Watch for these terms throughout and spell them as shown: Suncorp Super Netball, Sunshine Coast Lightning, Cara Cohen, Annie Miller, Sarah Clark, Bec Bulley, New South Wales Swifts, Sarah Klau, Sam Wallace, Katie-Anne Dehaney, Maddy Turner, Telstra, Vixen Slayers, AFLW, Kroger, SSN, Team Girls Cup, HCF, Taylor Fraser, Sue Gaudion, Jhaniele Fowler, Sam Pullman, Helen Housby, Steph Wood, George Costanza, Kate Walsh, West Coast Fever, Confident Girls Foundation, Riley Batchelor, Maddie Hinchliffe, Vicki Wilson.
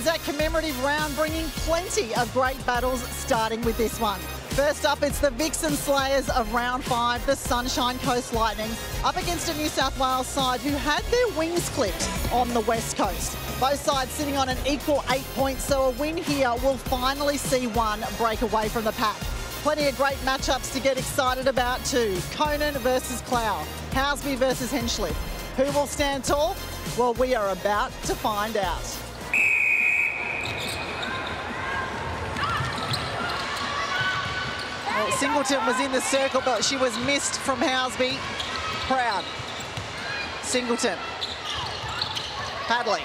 ends that commemorative round, bringing plenty of great battles, starting with this one. First up, it's the Vixen Slayers of round five, the Sunshine Coast Lightning, up against a New South Wales side who had their wings clipped on the West Coast. Both sides sitting on an equal 8 points, so a win here will finally see one break away from the pack. Plenty of great matchups to get excited about too. Conan versus Clow, Housby versus Hinchliffe. Who will stand tall? Well, we are about to find out. Well, Singleton was in the circle, but she was missed from Housby. Proud. Singleton. Hadley.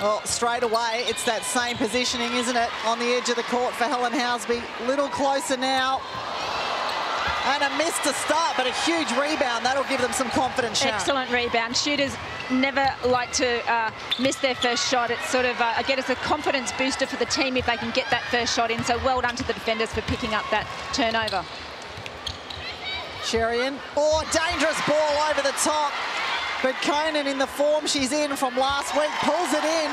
Well, straight away, it's that same positioning, isn't it? On the edge of the court for Helen Housby. Little closer now. And a miss to start, but a huge rebound. That'll give them some confidence. Excellent rebound. Shooters never like to miss their first shot. It's sort of, I guess, a confidence booster for the team if they can get that first shot in. So well done to the defenders for picking up that turnover. Sherian. Oh, dangerous ball over the top. But Conan, in the form she's in from last week, pulls it in.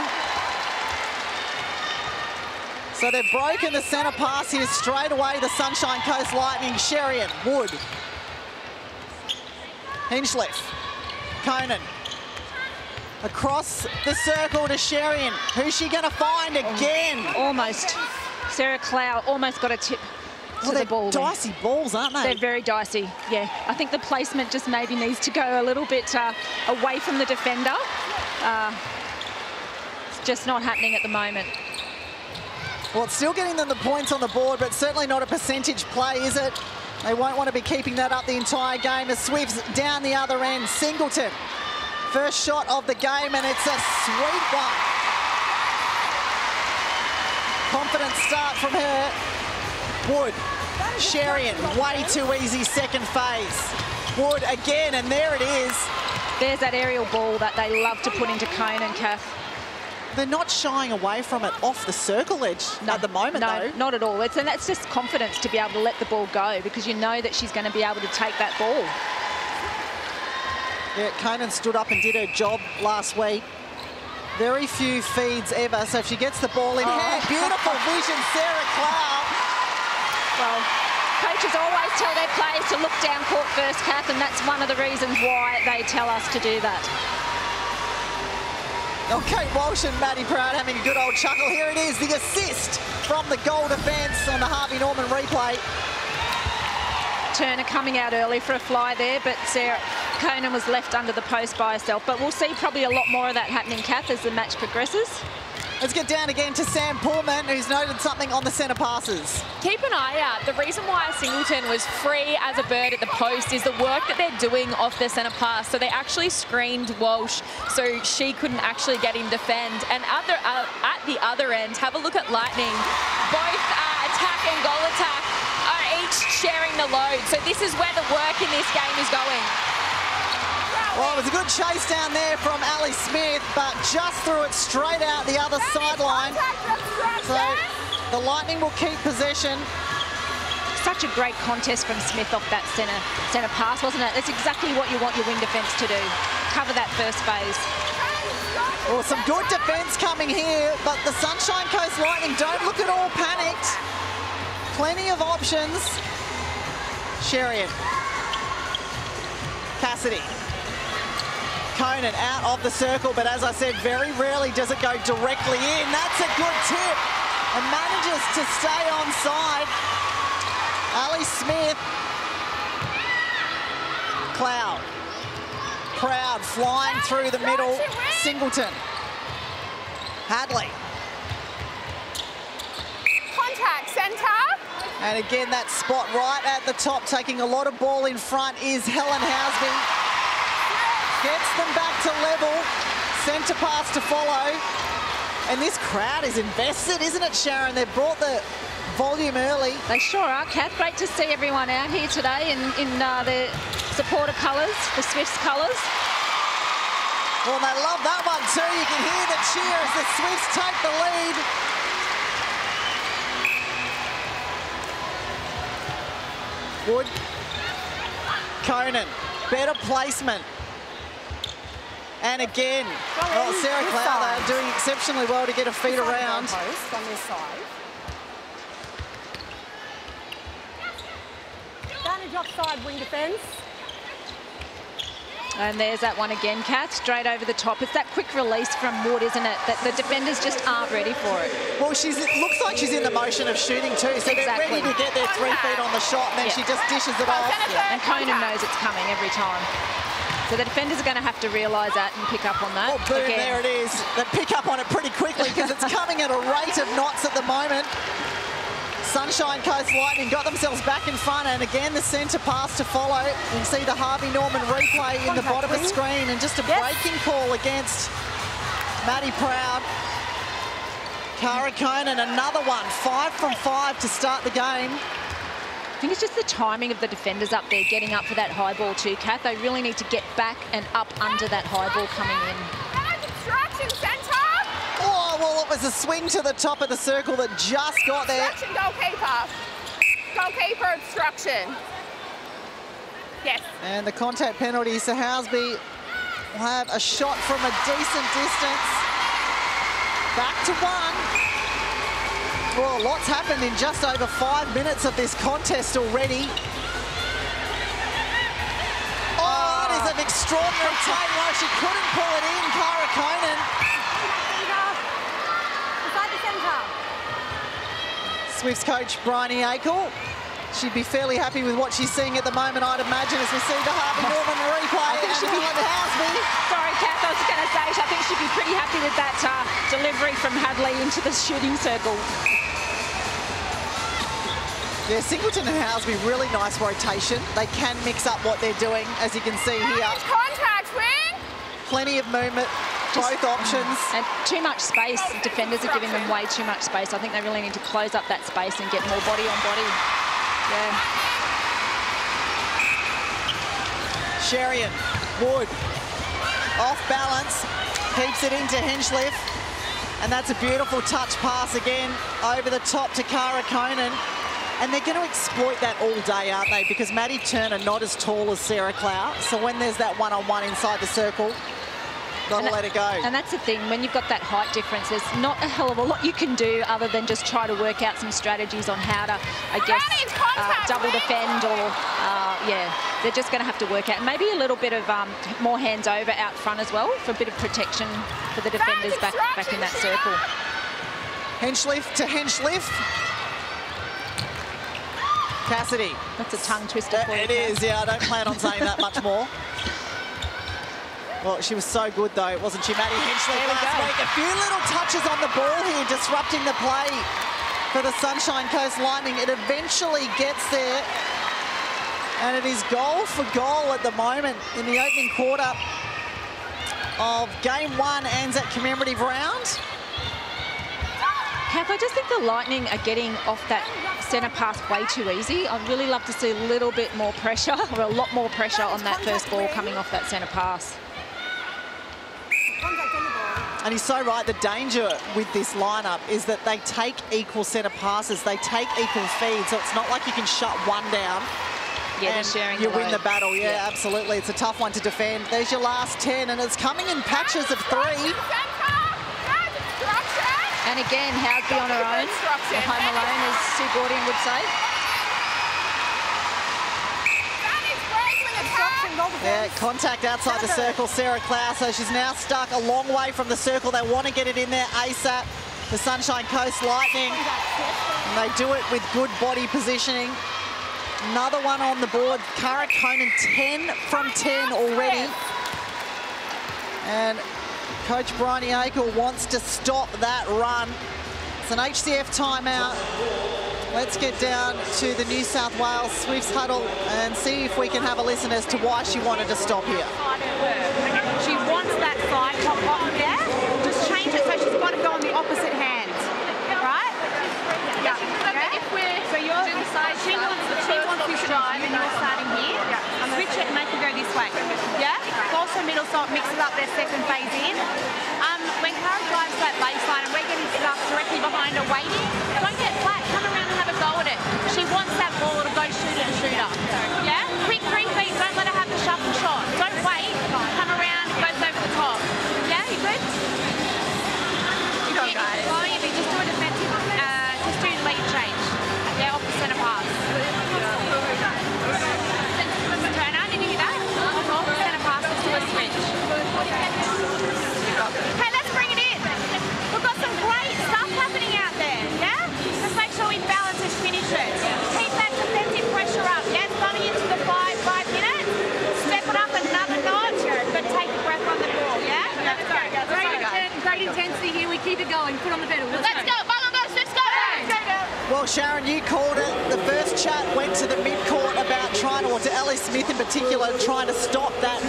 So they've broken the centre pass here straight away, the Sunshine Coast Lightning. Sherian, Wood, Hinchcliffe, Conan. Across the circle to Sherian. Who's she going to find again? Almost. Sarah Klau almost got a tip to the ball. They're dicey balls, aren't they? They're very dicey, yeah. I think the placement just maybe needs to go a little bit away from the defender. It's just not happening at the moment. Well, it's still getting them the points on the board, but certainly not a percentage play, is it? They won't want to be keeping that up the entire game. The Swifts down the other end. Singleton, first shot of the game, and it's a sweet one. Confident start from her. Wood, Sherian, way too easy second phase. Wood again, and there it is. There's that aerial ball that they love to put into Conan, Kath. They're not shying away from it off the circle edge at the moment, though. No, not at all. And that's just confidence to be able to let the ball go, because you know that she's going to be able to take that ball. Yeah, Conan stood up and did her job last week. Very few feeds ever, so if she gets the ball in hand, beautiful vision, Sarah Clark. Well, coaches always tell their players to look down court first, Kath, and that's one of the reasons why they tell us to do that. Oh, Kate Walsh and Maddy Proud having a good old chuckle. Here it is, the assist from the goal defence on the Harvey Norman replay. Turner coming out early for a fly there, but Sarah Conan was left under the post by herself. But we'll see probably a lot more of that happening, Kath, as the match progresses. Let's get down again to Sam Pullman, who's noted something on the centre passes. Keep an eye out. The reason why Singleton was free as a bird at the post is the work that they're doing off the centre pass. So they actually screened Walsh so she couldn't actually get him defend. And at the other end, have a look at Lightning. Both attack and goal attack are each sharing the load. So this is where the work in this game is going. Well, it was a good chase down there from Allie Smith, but just threw it straight out the other sideline. So the Lightning will keep possession. Such a great contest from Smith off that centre pass, wasn't it? That's exactly what you want your wing defence to do. Cover that first phase. Well, some good defence coming here, but the Sunshine Coast Lightning don't look at all panicked. Plenty of options. Sherian. Cassidy. Conan out of the circle, but as I said, very rarely does it go directly in. That's a good tip, and manages to stay onside. Allie Smith. Cloud. Proud flying through the middle. Singleton. Hadley. Contact centre. And again, that spot right at the top, taking a lot of ball in front, is Helen Housby. Gets them back to level, centre pass to follow. And this crowd is invested, isn't it, Sharon? They've brought the volume early. They sure are, Kath. Great to see everyone out here today in their supporter colours, the Swifts colours. Well, they love that one too. You can hear the cheer as the Swifts take the lead. Wood. Conan, better placement. And again, well, Sarah Clark doing exceptionally well to get her feet around. Post on their side. Advantage offside wing defence. And there's that one again, Kat, straight over the top. It's that quick release from Wood, isn't it? That the defenders just aren't ready for it. Well, she looks like she's in the motion of shooting too, so exactly. They're ready to get their 3 feet on the shot, and then she just dishes it off. And Conan knows it's coming every time. So the defenders are going to have to realise that and pick up on that. Oh, boom, there it is. They pick up on it pretty quickly because it's coming at a rate of knots at the moment. Sunshine Coast Lightning got themselves back in front, and again the centre pass to follow. You can see the Harvey Norman replay in the bottom of the screen, and just a breaking call against Maddy Proud. Cara Cohen, another one, 5 from 5 to start the game. I think it's just the timing of the defenders up there getting up for that high ball too, Kat. They really need to get back and up under that high ball coming in. Well, it was a swing to the top of the circle that just got there. Obstruction, goalkeeper. Goalkeeper obstruction. Yes. And the contact penalty, so Housby will have a shot from a decent distance. Back to one. Well, lots happened in just over 5 minutes of this contest already. Oh, that is an extraordinary take. Well, she couldn't pull it in, Cara Cohen. Swifts coach Briony Akle, she'd be fairly happy with what she's seeing at the moment, I'd imagine, as we see the Harvey Norman replay. I think she'd be happy. Sorry, Kath, I was going to say, I think she'd be pretty happy with that delivery from Hadley into the shooting circle. Yeah, Singleton and Housby, really nice rotation. They can mix up what they're doing, as you can see here. Contact, win. Plenty of movement. Both options. And too much space. Defenders are giving them way too much space. I think they really need to close up that space and get more body on body. Yeah. Sherian, Wood, off balance, keeps it into Hinchliffe. And that's a beautiful touch pass again over the top to Cara Cohen. And they're going to exploit that all day, aren't they? Because Maddy Turner not as tall as Sarah Klau. So when there's that one-on-one inside the circle, gotta let it go. And that's the thing, when you've got that height difference, there's not a hell of a lot you can do other than just try to work out some strategies on how to, I guess, double defend or, yeah, they're just going to have to work out. Maybe a little bit of more hands over out front as well for a bit of protection for the defenders back in that circle. Hinchliffe to Hinchliffe. Cassidy. That's a tongue twister for you. It is, yeah, I don't plan on saying that much more. Well, she was so good, though, wasn't she, Maddie Hinchliffe last week? A few little touches on the ball here, disrupting the play for the Sunshine Coast Lightning. It eventually gets there, and it is goal for goal at the moment in the opening quarter of Game 1 Anzac Commemorative Round. Kath, I just think the Lightning are getting off that centre pass way too easy. I'd really love to see a little bit more pressure, or a lot more pressure on that first ball coming off that centre pass. And he's so right, the danger with this lineup is that they take equal centre passes, they take equal feed, so it's not like you can shut one down and you win the battle. Yeah, absolutely. It's a tough one to defend. There's your last 10, and it's coming in patches of 3. And again, Housby on her own, home alone, as Sue Gaudion would say. Yeah, contact outside the circle, Sarah Klau, so she's now stuck a long way from the circle. They want to get it in there ASAP, the Sunshine Coast Lightning. And they do it with good body positioning. Another one on the board, Cara Cohen, 10 from 10 already. And Coach Briony Akle wants to stop that run. It's an HCF timeout. Let's get down to the New South Wales Swifts huddle and see if we can have a listen as to why she wanted to stop here. She wants that side top off there. Just change it so she's got to go on the opposite hand, right? Yeah. So you're she wants you to drive and you're starting here. Switch it and make it go this way. Yeah? Also middle salt mixes up their second phase in. When Cara drives that baseline and we're getting stuck directly behind her waiting, don't get flat. Come around. She wants that ball to go shooter to shooter. Yeah? Quick 3 feet, don't let her have the shuffle shot. Don't wait, come around, goes over the top. Sharon, you called it. The first chat went to the midcourt about trying to, or to Allie Smith in particular, trying to stop that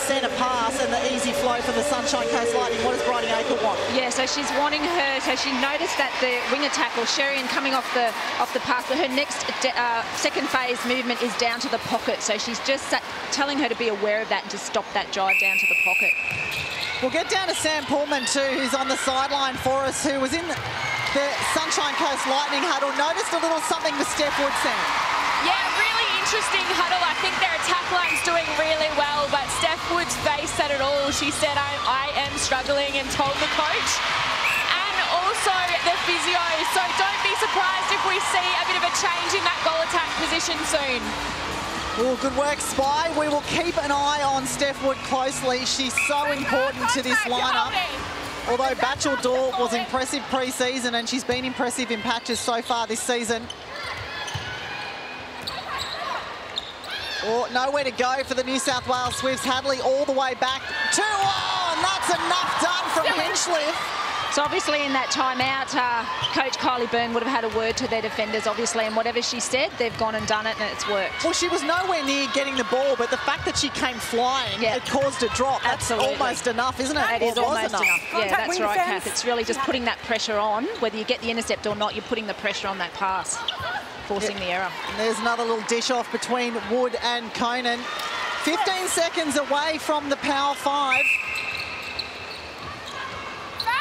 centre pass and the easy flow for the Sunshine Coast Lightning. What does Briony Akle want? Yeah, so she's wanting her, so she noticed that the winger tackle, Sherian coming off the pass, but her next second phase movement is down to the pocket. So she's just telling her to be aware of that and to stop that drive down to the pocket. We'll get down to Sam Pullman too, who's on the sideline for us, who was in the Sunshine Coast Lightning huddle. Noticed a little something with Steph Wood, Sam. Yeah, really interesting huddle. I think their attack line's doing really well, but Steph Wood's face said it all. She said, I am struggling, and told the coach and also the physio. So don't be surprised if we see a bit of a change in that goal attack position soon. Well, good work, Spy. We will keep an eye on Steph Wood closely. She's so important to this lineup. Although Batchelor was impressive pre-season, and she's been impressive in patches so far this season. Oh, nowhere to go for the New South Wales Swifts. Hadley all the way back. 2-0, and that's enough done from Hinchliffe. So obviously in that timeout, Coach Kylie Byrne would have had a word to their defenders, obviously, and whatever she said, they've gone and done it, and it's worked. Well, she was nowhere near getting the ball, but the fact that she came flying, it caused a drop. Absolutely. That's almost enough, isn't it? That is almost enough. Yeah, that's right, Kath. It's really just putting that pressure on. Whether you get the intercept or not, you're putting the pressure on that pass, forcing the error. And there's another little dish off between Wood and Conan. 15 seconds away from the power five.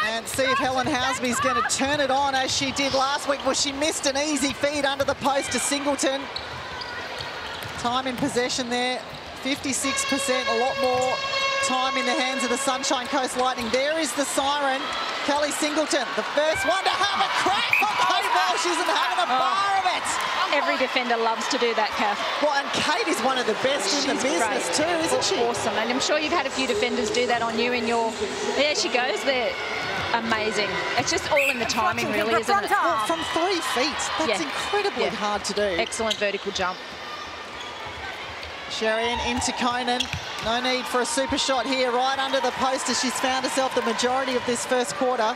And see if Helen Housby's going to turn it on as she did last week. Well, she missed an easy feed under the post to Singleton. Time in possession there, 56%, a lot more time in the hands of the Sunshine Coast Lightning. There is the siren. Kelly Singleton, the first one to have a crack on Kate Walsh. She's having a bar of it. Every defender loves to do that, Kath. Well, and Kate is one of the best in the business too, isn't she? Awesome, and I'm sure you've had a few defenders do that on you in your... There she goes there. Amazing. It's just all in the timing, really, isn't it? Well, from 3 feet, that's incredibly hard to do. Excellent vertical jump. Sherian into Conan. No need for a super shot here, right under the post as she's found herself the majority of this first quarter.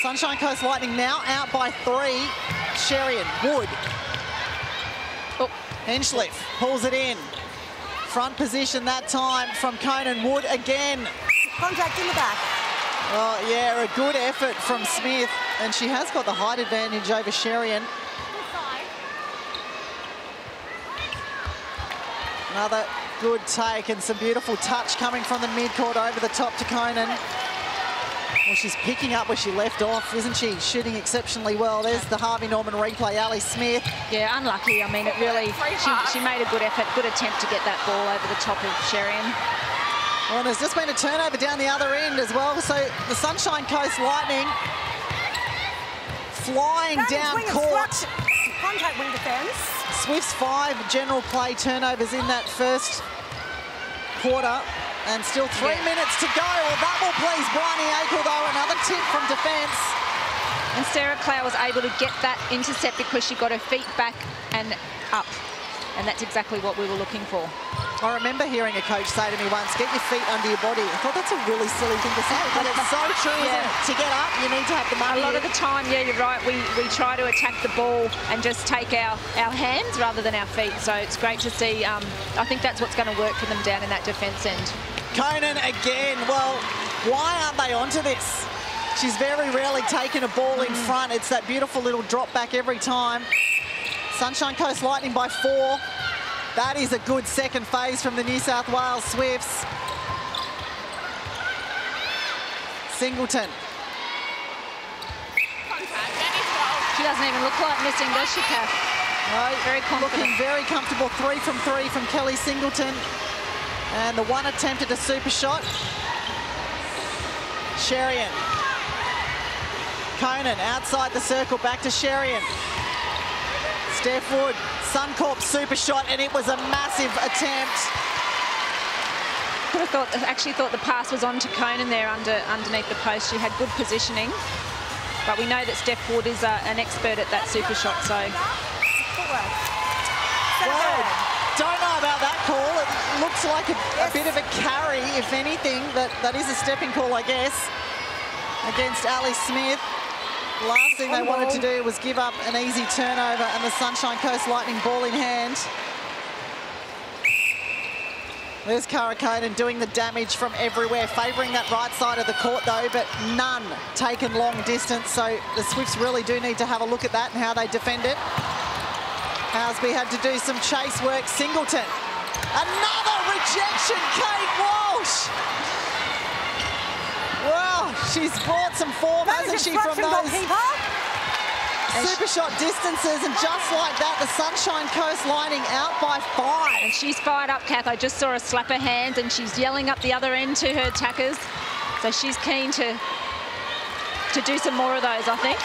Sunshine Coast Lightning now out by 3. Sherian, Wood. Hinchliffe pulls it in. Front position that time from Conan. Wood again. Contact in the back. Oh, yeah, a good effort from Smith, and she has got the height advantage over Sherian. Another good take and some beautiful touch coming from the midcourt over the top to Conan. Well, she's picking up where she left off, isn't she? Shooting exceptionally well. There's the Harvey Norman replay, Allie Smith. Yeah, unlucky. I mean, it really, she made a good effort, good attempt to get that ball over the top of Sherian. Well, there's just been a turnover down the other end as well, so the Sunshine Coast Lightning flying down court. Contact wing defence. Swifts 5 general play turnovers in that first quarter, and still 3 minutes to go. Well, that will please Briony Akle, though, another tip from defence. And Sarah Klau was able to get that intercept because she got her feet back and up. And that's exactly what we were looking for. I remember hearing a coach say to me once, get your feet under your body. I thought that's a really silly thing to say, but it's so true, isn't it? To get up, you need to have the money. A lot of the time, yeah, you're right, we try to attack the ball and just take our hands rather than our feet. So it's great to see. I think that's what's going to work for them down in that defence end. Conan again. Well, why aren't they onto this? She's very rarely taken a ball in front. It's that beautiful little drop back every time. Sunshine Coast Lightning by 4. That is a good second phase from the New South Wales Swifts. Singleton. She doesn't even look like missing, does she, Kath? No, very confident. Looking very comfortable. 3 from 3 from Kelly Singleton. And the one attempt at a super shot. Sherian. Conan outside the circle, back to Sherian. Steph Wood, Suncorp super shot, and it was a massive attempt. I actually thought the pass was on to Conan there underneath the post. She had good positioning, but we know that Steph Wood is an expert at that super shot. So, well, don't know about that call. It looks like a bit of a carry, if anything, but that is a stepping call, I guess, against Allie Smith. Last thing they wanted to do was give up an easy turnover, and the Sunshine Coast Lightning ball in hand. There's Cara Cohen doing the damage from everywhere, favouring that right side of the court though, but none taken long distance. So the Swifts really do need to have a look at that and how they defend it. Housby had to do some chase work. Singleton. Another rejection, Kate Walsh. Well, she's brought some form, hasn't she, from those super shot distances, and just like that, the Sunshine Coast Lightning out by 5. And she's fired up, Kath. I just saw her slap her hand, and she's yelling up the other end to her attackers. So she's keen to do some more of those, I think.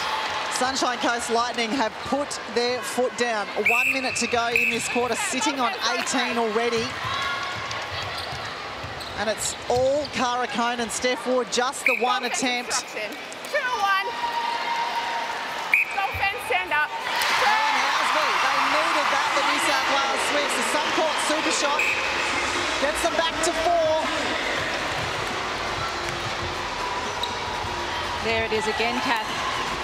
Sunshine Coast Lightning have put their foot down. 1 minute to go in this quarter, sitting on 18 already. And it's all Cara Cohen and Steph Wood, just the one attempt. 2-1. Stand up. Helen Housby, they needed that, the New South Wales Swifts. The Suncorp Super Shot gets them back to 4. There it is again, Kath.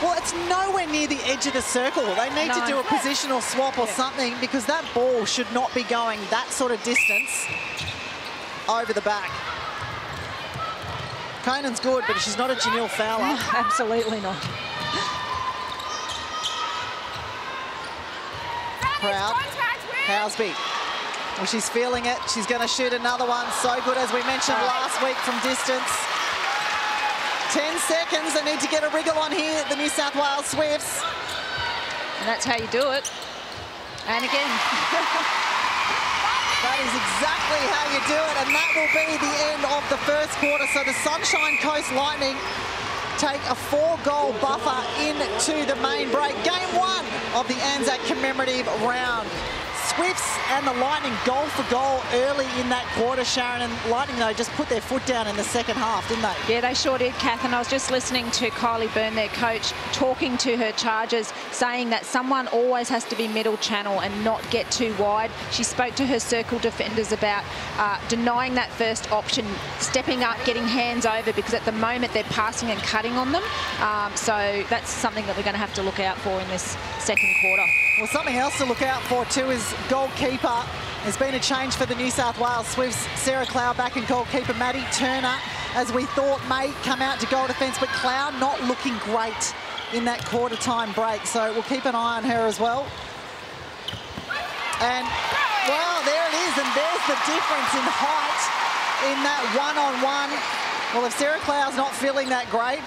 Well, it's nowhere near the edge of the circle. They need to do a positional swap or something, because that ball should not be going that sort of distance over the back. Conan's good, but she's not a Jhaniele Fowler. Absolutely not. Proud. Housby. Well, she's feeling it. She's going to shoot another one. So good, as we mentioned last week, from distance. 10 seconds. They need to get a wriggle on here, the New South Wales Swifts. And that's how you do it. And again. That is exactly how you do it. And that will be the end of the first quarter. So the Sunshine Coast Lightning take a 4-goal buffer into the main break. Game 1 of the Anzac commemorative round. Swifts and the Lightning goal for goal early in that quarter, Sharon. And Lightning, though, just put their foot down in the second half, didn't they? Yeah, they sure did, Kath. And I was just listening to Kylie Byrne, their coach, talking to her charges, saying that someone always has to be middle channel and not get too wide. She spoke to her circle defenders about denying that first option, stepping up, getting hands over, because at the moment they're passing and cutting on them. So that's something that we're going to have to look out for in this second quarter. Well, something else to look out for too is goalkeeper. There's been a change for the New South Wales Swifts. Sarah Klau back in goalkeeper. Maddy Turner, as we thought, may come out to goal defence, but Klau not looking great in that quarter time break. So we'll keep an eye on her as well. And, well, there it is. And there's the difference in height in that one-on-one. Well, if Sarah Klau's not feeling that great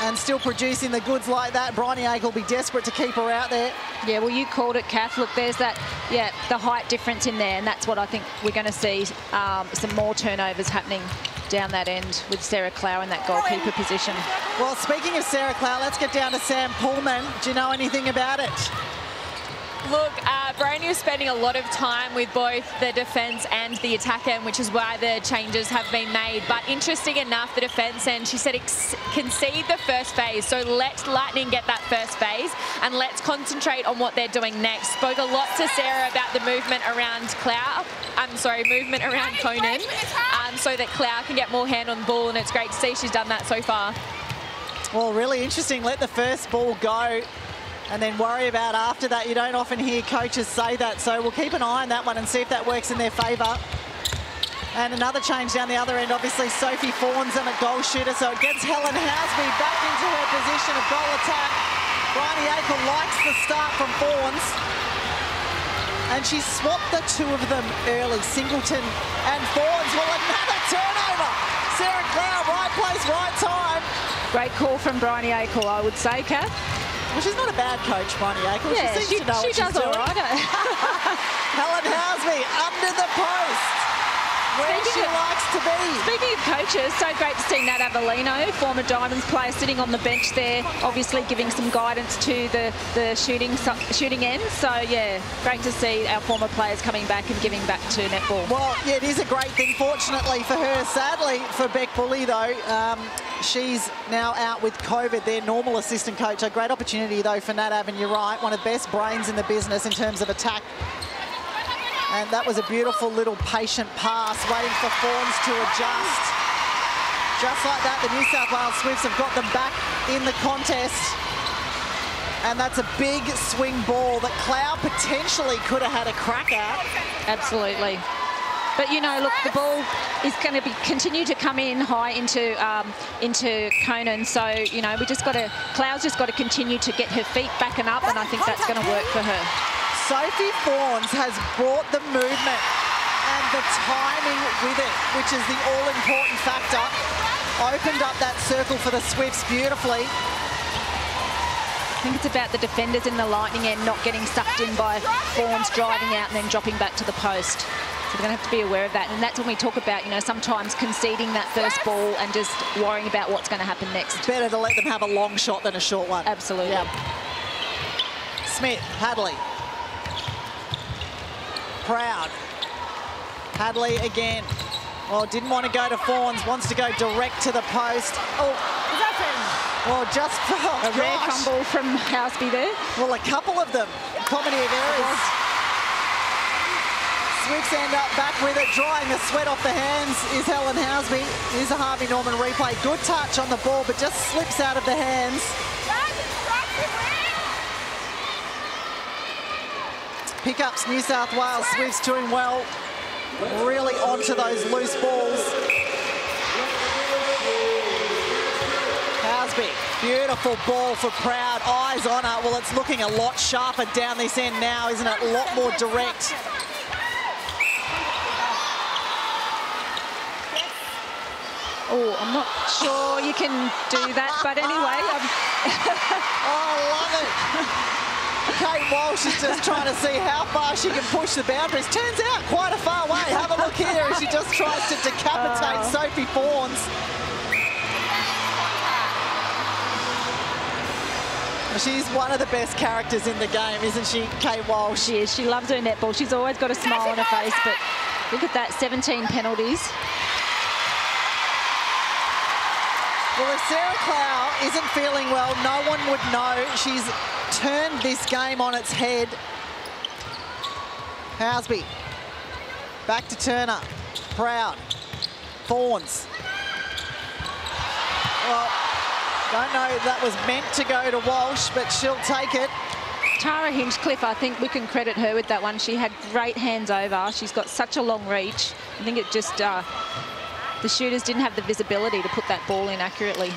and still producing the goods like that, Briony Akle will be desperate to keep her out there. Yeah, well, you called it, Kath. Look, there's that, yeah, the height difference in there, and that's what I think we're going to see, some more turnovers happening down that end with Sarah Klau in that goalkeeper position. Well, speaking of Sarah Klau, let's get down to Sam Pullman. Do you know anything about it? Look, Briony was spending a lot of time with both the defence and the attack end, which is why the changes have been made. But interesting enough, the defence end, she said, concede the first phase. So let Lightning get that first phase and let's concentrate on what they're doing next. Spoke a lot to Sarah about the movement around Conan, so that Klau can get more hand on the ball, and it's great to see she's done that so far. Well, really interesting. Let the first ball go and then worry about after that. You don't often hear coaches say that, so we'll keep an eye on that one and see if that works in their favour. And another change down the other end, obviously, Sophie Fawns and a goal shooter, so it gets Helen Housby back into her position of goal attack. Briony Akle likes the start from Fawns, and she swapped the two of them early, Singleton and Fawns. Well, another turnover. Sarah Klau, right place, right time. Great call from Briony Akle, I would say, Kath. Well, she's not a bad coach, Briony Akle. Yeah, she seems to know what she's doing. Helen Housby under the post, where she likes to be. Speaking of coaches, so great to see Nat Avellino, former Diamonds player, sitting on the bench there, obviously giving some guidance to the shooting end. So, yeah, great to see our former players coming back and giving back to netball. Well, yeah, it is a great thing, fortunately for her. Sadly for Bec Bulley, though, she's now out with COVID, their normal assistant coach. A great opportunity, though, for Nat Av, and you're right, one of the best brains in the business in terms of attack. And that was a beautiful little patient pass, waiting for Fawns to adjust. Just like that, the New South Wales Swifts have got them back in the contest. And that's a big swing ball that Clow potentially could have had a crack at. Absolutely. But, you know, look, the ball is going to be continue to come in high into Conan. So, you know, we just got to, Clow's just got to continue to get her feet back and up, and I think that's going to work for her. Sophie Fawns has brought the movement and the timing with it, which is the all-important factor. Opened up that circle for the Swifts beautifully. I think it's about the defenders in the Lightning end not getting sucked in by Fawns driving out and then dropping back to the post. So they're going to have to be aware of that. And that's when we talk about, you know, sometimes conceding that first ball and just worrying about what's going to happen next. Better to let them have a long shot than a short one. Absolutely. Yep. Smith, Hadley. Proud. Hadley again. Oh, didn't want to go to Fawns. Wants to go direct to the post. Oh, is that him? Oh, just for a rare fumble from Housby there. Well, a couple of them. Comedy of errors. Swifts end up back with it, drying the sweat off the hands is Helen Housby. Here's a Harvey Norman replay. Good touch on the ball, but just slips out of the hands. Pickups New South Wales. Swifts doing well. Really onto those loose balls. Housby, beautiful ball for Proud. Eyes on her. Well, it's looking a lot sharper down this end now, isn't it? A lot more direct. Oh, I'm not sure you can do that, but anyway. Oh, I love it. Kate Walsh is just trying to see how far she can push the boundaries. Turns out quite a far way. Have a look here as she just tries to decapitate Sophie Fawns. She's one of the best characters in the game, isn't she, Kate Walsh? She is. She loves her netball. She's always got a smile on her face, but look at that, 17 penalties. Well, if Sarah Klau isn't feeling well, no one would know. She's turned this game on its head. Housby, back to Turner. Proud. Fawns. Well, don't know if that was meant to go to Walsh, but she'll take it. Tara Hinchcliffe, I think we can credit her with that one. She had great hands over. She's got such a long reach. I think it just... the shooters didn't have the visibility to put that ball in accurately.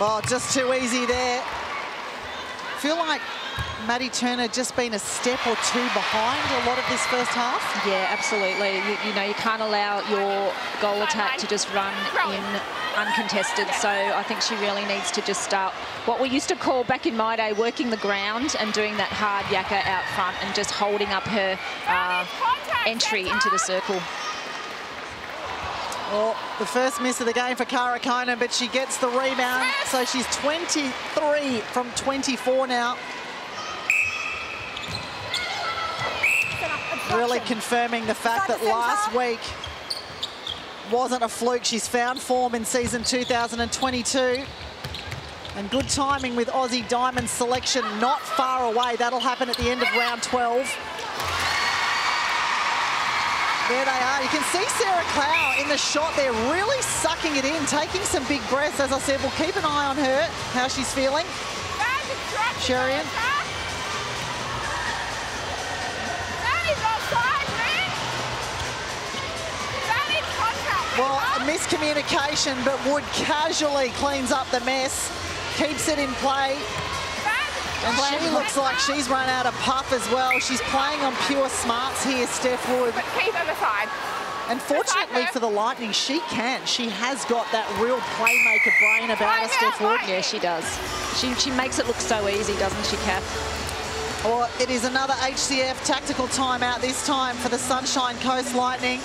Oh, just too easy there. I feel like Maddy Turner just been a step or two behind a lot of this first half. Yeah, absolutely. You know, you can't allow your goal attack to just run in uncontested. So I think she really needs to just start what we used to call back in my day working the ground and doing that hard yakka out front and just holding up her entry into the circle. Well, the first miss of the game for Cara Cohen, but she gets the rebound. So she's 23 from 24 now. Really confirming the fact that last week wasn't a fluke. She's found form in season 2022. And good timing with Aussie Diamonds selection not far away. That'll happen at the end of round 12. There they are. You can see Sarah Klau in the shot there, really sucking it in, taking some big breaths. As I said, we'll keep an eye on her, how she's feeling. Sherian. Well, a miscommunication, but Wood casually cleans up the mess, keeps it in play. And she looks like she's run out of puff as well. She's playing on pure smarts here, Steph Wood. But keep her beside. And fortunately for the Lightning, she can. She has got that real playmaker brain about her, Steph Wood. Yeah, she does. She makes it look so easy, doesn't she, Kath? Well, it is another HCF tactical timeout this time for the Sunshine Coast Lightning.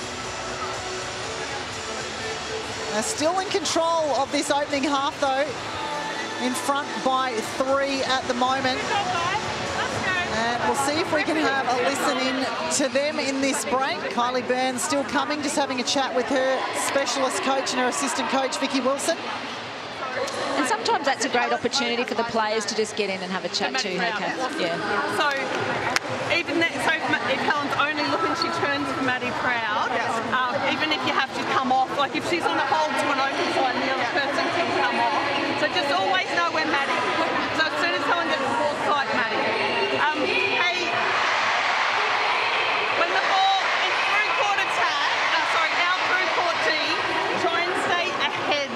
They're still in control of this opening half, though. In front by 3 at the moment. And we'll see if we can have a listen in to them in this break. Kylie Byrne still coming, just having a chat with her specialist coach and her assistant coach, Vicki Wilson. And sometimes that's a great opportunity for the players to just get in and have a chat too. Okay. Yeah. So even that, so if Helen's only looking, she turns for Maddy Proud. Even if you have to come off, like if she's on a hold to an open side, the other person can come off. So So just always know we're Maddie. So as soon as someone gets the ball, like Maddie. Hey, when the ball is through quarter tag, sorry, out through 14, try and stay ahead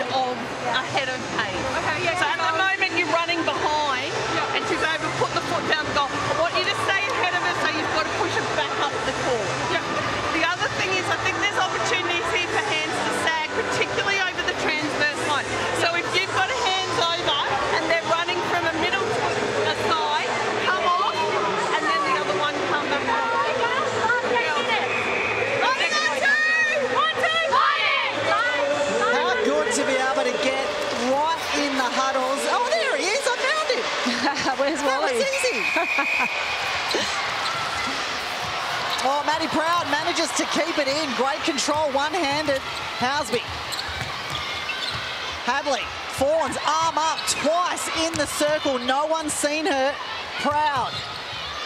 of Kate. Okay, yeah. So at the moment you're running behind, and she's able to put the foot down the goal. I want you to stay ahead of her, so you've got to push it back up the court. Yep. The other thing is, I think there's opportunities here for hands to sag, particularly over the transverse line. So if you've got hands over and they're running from a middle to a side, come off, and then the other one come back up. How good to be able to get right in the huddles. Oh, there he is. I found him. Where's Wally? That was easy. Oh, Maddy Proud manages to keep it in. Great control, one-handed. Housby. Hadley. Fawns, arm up twice in the circle. No one's seen her. Proud.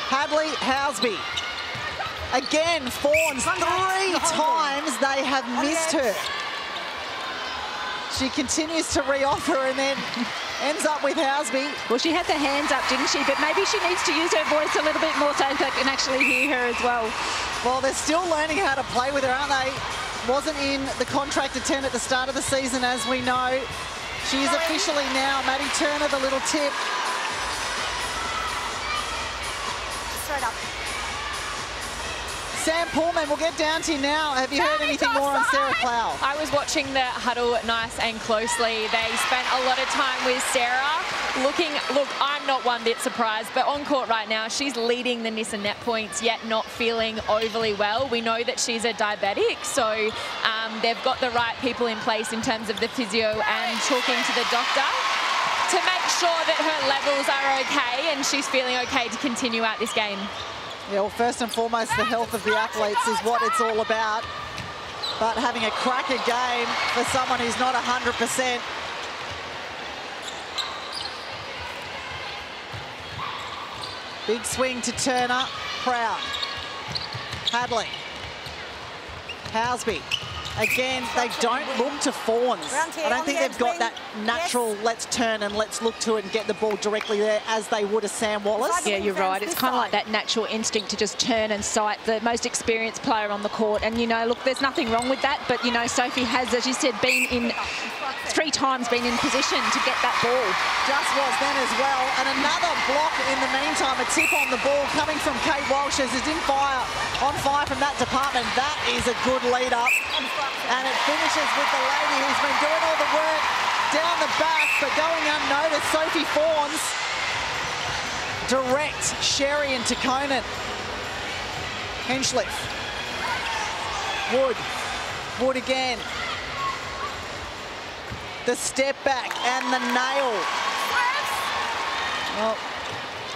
Hadley, Housby. Again, Fawns. Three times they have missed her. She continues to re-offer and then ends up with Housby. Well, she had the hands up, didn't she? But maybe she needs to use her voice a little bit more so that I can actually hear her as well. Well, they're still learning how to play with her, aren't they? Wasn't in the contracted 10 at the start of the season, as we know. She is officially now Maddy Turner, the little tip. Straight up. Sam Pullman, we'll get down to you now. Have you heard anything more on Sarah Klau? I was watching the huddle nice and closely. They spent a lot of time with Sarah. Look, I'm not one bit surprised, but on court right now, she's leading the Nissen net points, yet not feeling overly well. We know that she's a diabetic, so they've got the right people in place in terms of the physio and talking to the doctor to make sure that her levels are okay and she's feeling okay to continue out this game. Yeah, well, first and foremost, the health of the athletes is what it's all about. But having a cracker game for someone who's not 100%. Big swing to Turner. Proud. Hadley. Housby. Again, they don't look to Fawns. I don't think they've got that natural, let's turn and let's look to it and get the ball directly there as they would a Sam Wallace. Yeah, you're right. It's kind of like that natural instinct to just turn and sight the most experienced player on the court. And, you know, look, there's nothing wrong with that. But, you know, Sophie has, as you said, been in three times, been in position to get that ball. Just was then as well. And another block in the meantime, a tip on the ball coming from Kate Walsh as it's in fire, on fire from that department. That is a good lead up. And it finishes with the lady who's been doing all the work down the back, but going unnoticed, Sophie Fawns. Direct Sherry into Conan. Hinchcliffe. Wood. Wood again. The step back and the nail. Well,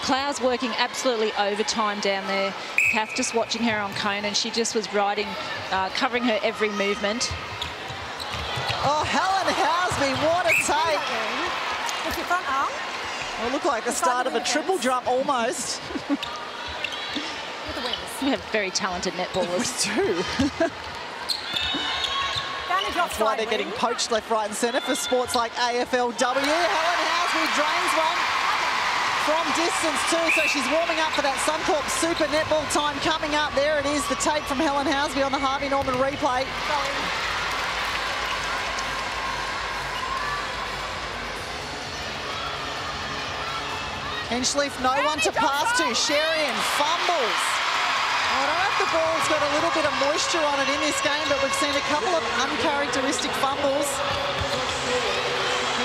Klau's working absolutely overtime down there. Kath, just watching her on Conan, she just was riding, covering her every movement. Oh, Helen Housby, what a take. With your front arm. Well, it looked like the start of a triple jump almost. With the wings. We have very talented netballers too. That's why they're getting poached left, right and centre for sports like AFLW. Helen Housby drains one from distance too, so she's warming up for that Suncorp Super Netball time coming up. There it is, the take from Helen Housby on the Harvey Norman replay. Hinchcliffe, no one to pass to. Sherian fumbles. I don't know if the ball's got a little bit of moisture on it in this game, but we've seen a couple of uncharacteristic fumbles.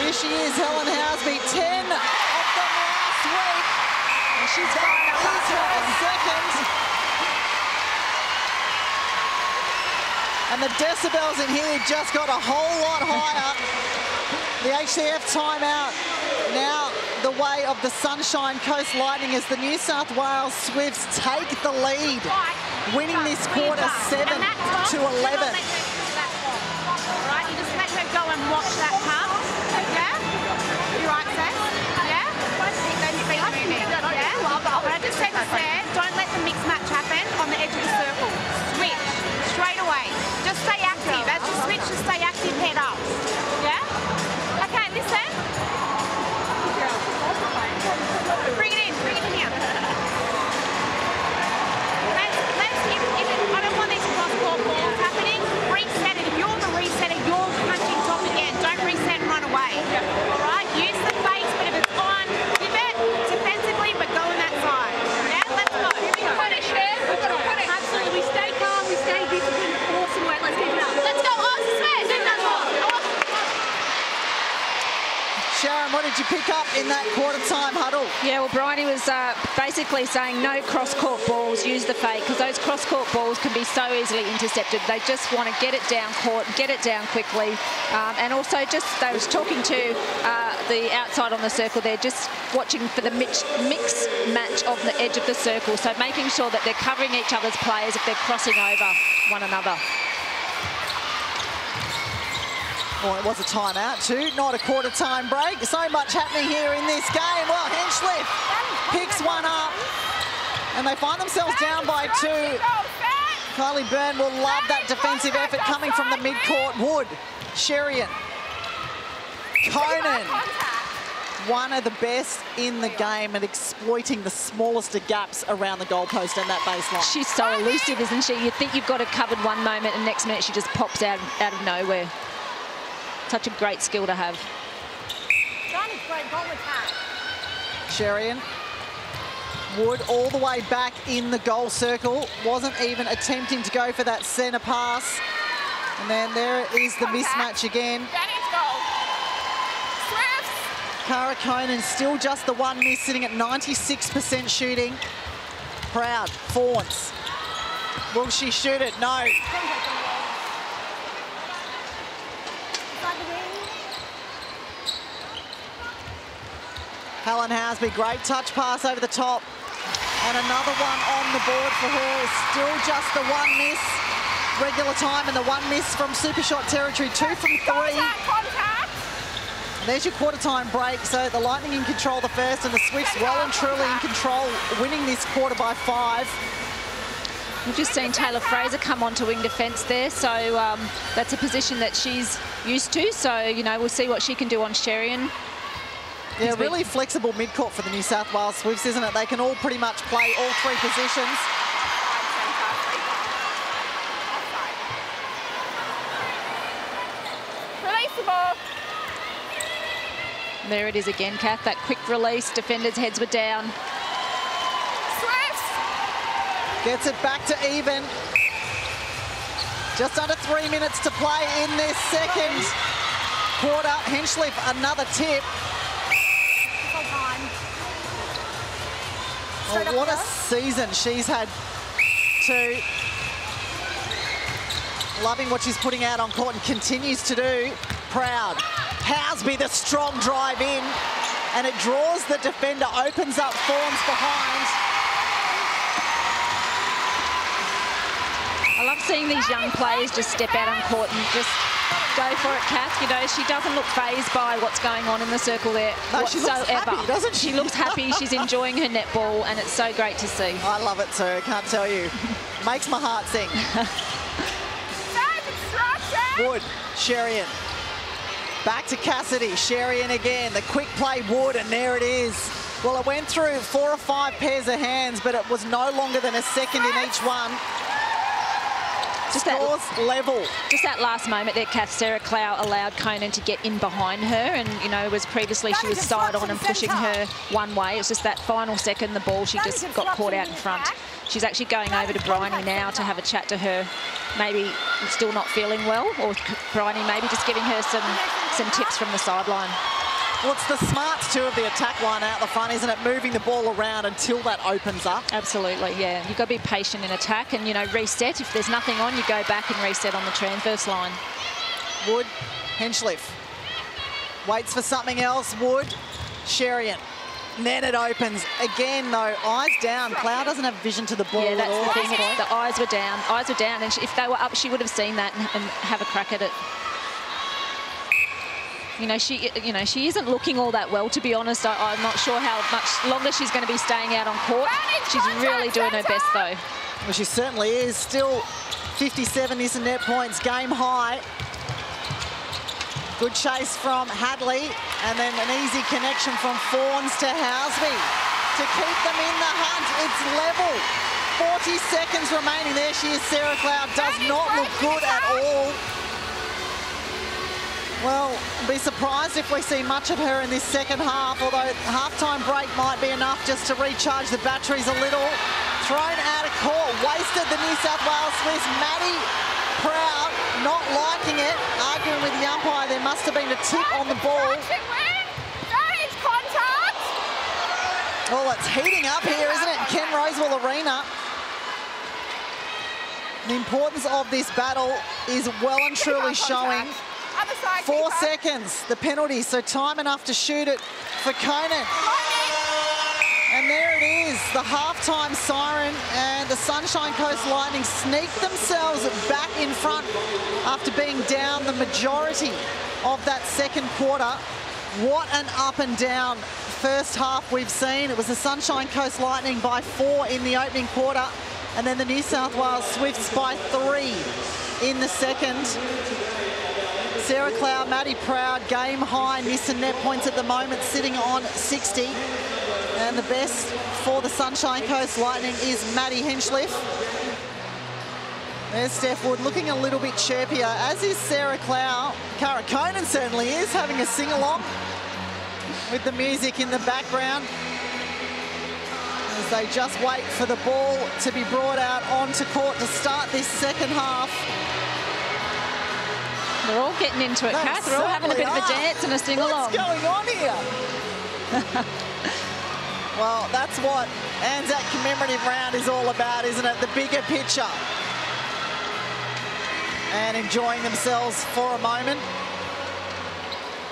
Here she is, Helen Housby, 10. She's got her second. And the decibels in here just got a whole lot higher. The HCF timeout. Now the way of the Sunshine Coast Lightning as the New South Wales Swifts take the lead, winning this quarter 7-11. All right, you just let her go and watch that come. Yeah? You right, Seth? Yeah? I just said to Sam, don't let the mix match happen on the edge of the circle. Switch, straight away. Just stay active. As you switch, just stay active, head up. Yeah? Okay, listen. in that quarter-time huddle. Yeah, well, Briony was basically saying no cross-court balls, use the fake, because those cross-court balls can be so easily intercepted. They just want to get it down court, get it down quickly. And also just, they was talking to the outside on the circle there, just watching for the mix match of the edge of the circle. So making sure that they're covering each other's players if they're crossing over one another. Well, it was a timeout too, not a quarter-time break. So much happening here in this game. Well, Hinchcliffe picks one up, and they find themselves down by two. Kylie Byrne will love that defensive effort coming from the mid-court. Wood, Sherian, Conan, one of the best in the game at exploiting the smallest of gaps around the goalpost and that baseline. She's so elusive, isn't she? You'd think you've got her covered one moment, and next minute she just pops out of nowhere. Such a great skill to have. Sherian Wood all the way back in the goal circle. Wasn't even attempting to go for that centre pass. And then there is the mismatch again. Cara Conan still just the one miss, sitting at 96% shooting. Proud, Fawns. Will she shoot it? No. Helen Housby, great touch pass over the top. And another one on the board for her. Still just the one miss. Regular time and the one miss from Super Shot territory. Two from three. And there's your quarter time break. So the Lightning in control the first, and the Swifts well and truly in control, winning this quarter by 5. We've just seen Taylor Fraser come on to wing defence there, so that's a position that she's used to. So, you know, we'll see what she can do on Sherian. Yeah, really flexible midcourt for the New South Wales Swifts, isn't it? They can all pretty much play all three positions. Release the ball. There it is again, Kath. That quick release. Defenders' heads were down. Swifts! Gets it back to even. Just under 3 minutes to play in this second quarter. Hinchcliffe, another tip. Oh, what a season she's had too. Loving what she's putting out on court and continues to do. Proud. Housby, the strong drive in. And it draws the defender, opens up Fawns behind. I love seeing these young players just step out on court and just go for it, Kath. You know, she doesn't look phased by what's going on in the circle there whatsoever. She looks happy, doesn't she? She looks happy. She's enjoying her netball, and it's so great to see. I love it too. I can't tell you. Makes my heart sing. Wood, Sherian. Back to Cassidy. Sherian again. The quick play, Wood, and there it is. Well, it went through 4 or 5 pairs of hands, but it was no longer than a second in each one. Just that level. Just that last moment there, Kath. Sarah Klau allowed Conan to get in behind her, and you know, was previously she was side on and pushing her one way. It's just that final second, the ball, she just got caught out in front. She's actually going over to Briony now to have a chat to her. Maybe still not feeling well, or Briony maybe just giving her some tips from the sideline. Well, it's the smarts too of the attack line out the front, isn't it? Moving the ball around until that opens up. Absolutely, yeah. You've got to be patient in attack and, you know, reset. If there's nothing on, you go back and reset on the transverse line. Wood, Hinchcliffe. Waits for something else. Wood, Sherian. Then it opens. Again, though, eyes down. Cloud doesn't have vision to the ball at all. Yeah, that's the thing. The eyes were down. Eyes were down. And if they were up, she would have seen that and have a crack at it. You know, she isn't looking all that well, to be honest. I'm not sure how much longer she's going to be staying out on court. She's really doing her best, though. Well, she certainly is. Still 57 is the net points, game high. Good chase from Hadley, and then an easy connection from Fawns to Housby to keep them in the hunt. It's level. 40 seconds remaining. There she is. Sarah Klau does not look good at all. Well, I'd be surprised if we see much of her in this second half, although halftime break might be enough just to recharge the batteries a little. Thrown out of court, wasted the New South Wales Swifts. Maddy Proud, not liking it, arguing with the umpire. There must have been a tip on the ball. Contact. Well, it's heating up here, isn't it? Ken Rosewall Arena. The importance of this battle is well and truly showing. 4 seconds, the penalty, so time enough to shoot it for Conan. And there it is, the halftime siren, and the Sunshine Coast Lightning sneak themselves back in front after being down the majority of that second quarter. What an up and down first half we've seen. It was the Sunshine Coast Lightning by 4 in the opening quarter, and then the New South Wales Swifts by 3 in the second. Sarah Klau, Maddy Proud, game high miss and net points at the moment, sitting on 60. And the best for the Sunshine Coast Lightning is Maddie Hinchliffe. There's Steph Wood looking a little bit chirpier, as is Sarah Klau. Cara Cohen certainly is having a sing-along with the music in the background as they just wait for the ball to be brought out onto court to start this second half. They're all getting into it, Kath. They're all having a bit of a dance and a sing-along. What's going on here? Well, that's what Anzac commemorative round is all about, isn't it? The bigger picture. And enjoying themselves for a moment.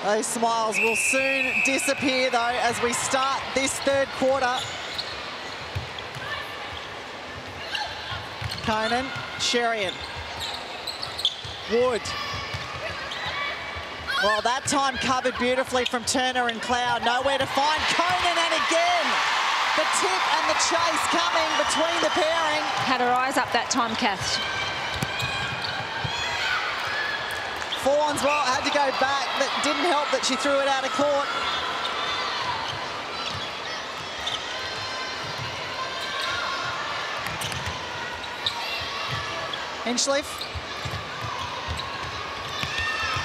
Those smiles will soon disappear, though, as we start this third quarter. Conan, Sherian, Wood. Well, that time covered beautifully from Turner and Cloud. Nowhere to find Conan, and again, the tip and the chase coming between the pairing. Had her eyes up that time, Kath. Fawns, well, had to go back. That didn't help that she threw it out of court. Hinchcliffe.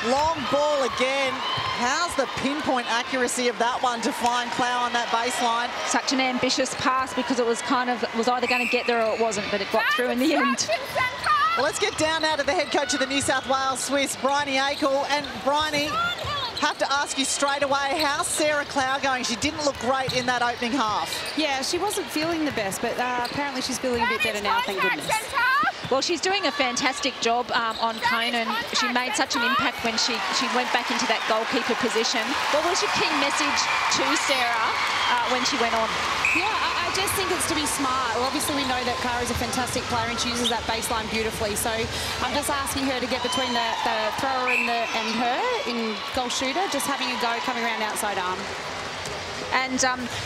Long ball again. How's the pinpoint accuracy of that one to find Clow on that baseline? Such an ambitious pass, because it was kind of, was either going to get there or it wasn't, but it got through in the end. Well, let's get down now to the head coach of the New South Wales Swifts, Briony Akle. And Briony, have to ask you straight away, how's Sarah Klau going? She didn't look great in that opening half. Yeah, she wasn't feeling the best, but apparently she's feeling a bit better now, thank goodness. Well, she's doing a fantastic job on Conan. She made such an impact when she went back into that goalkeeper position. What was your key message to Sarah when she went on? Yeah, I just think it's to be smart. Well, obviously, we know that Cara is a fantastic player and she uses that baseline beautifully. So I'm just asking her to get between the thrower and, her in goal shooter, just having a go coming around outside arm. And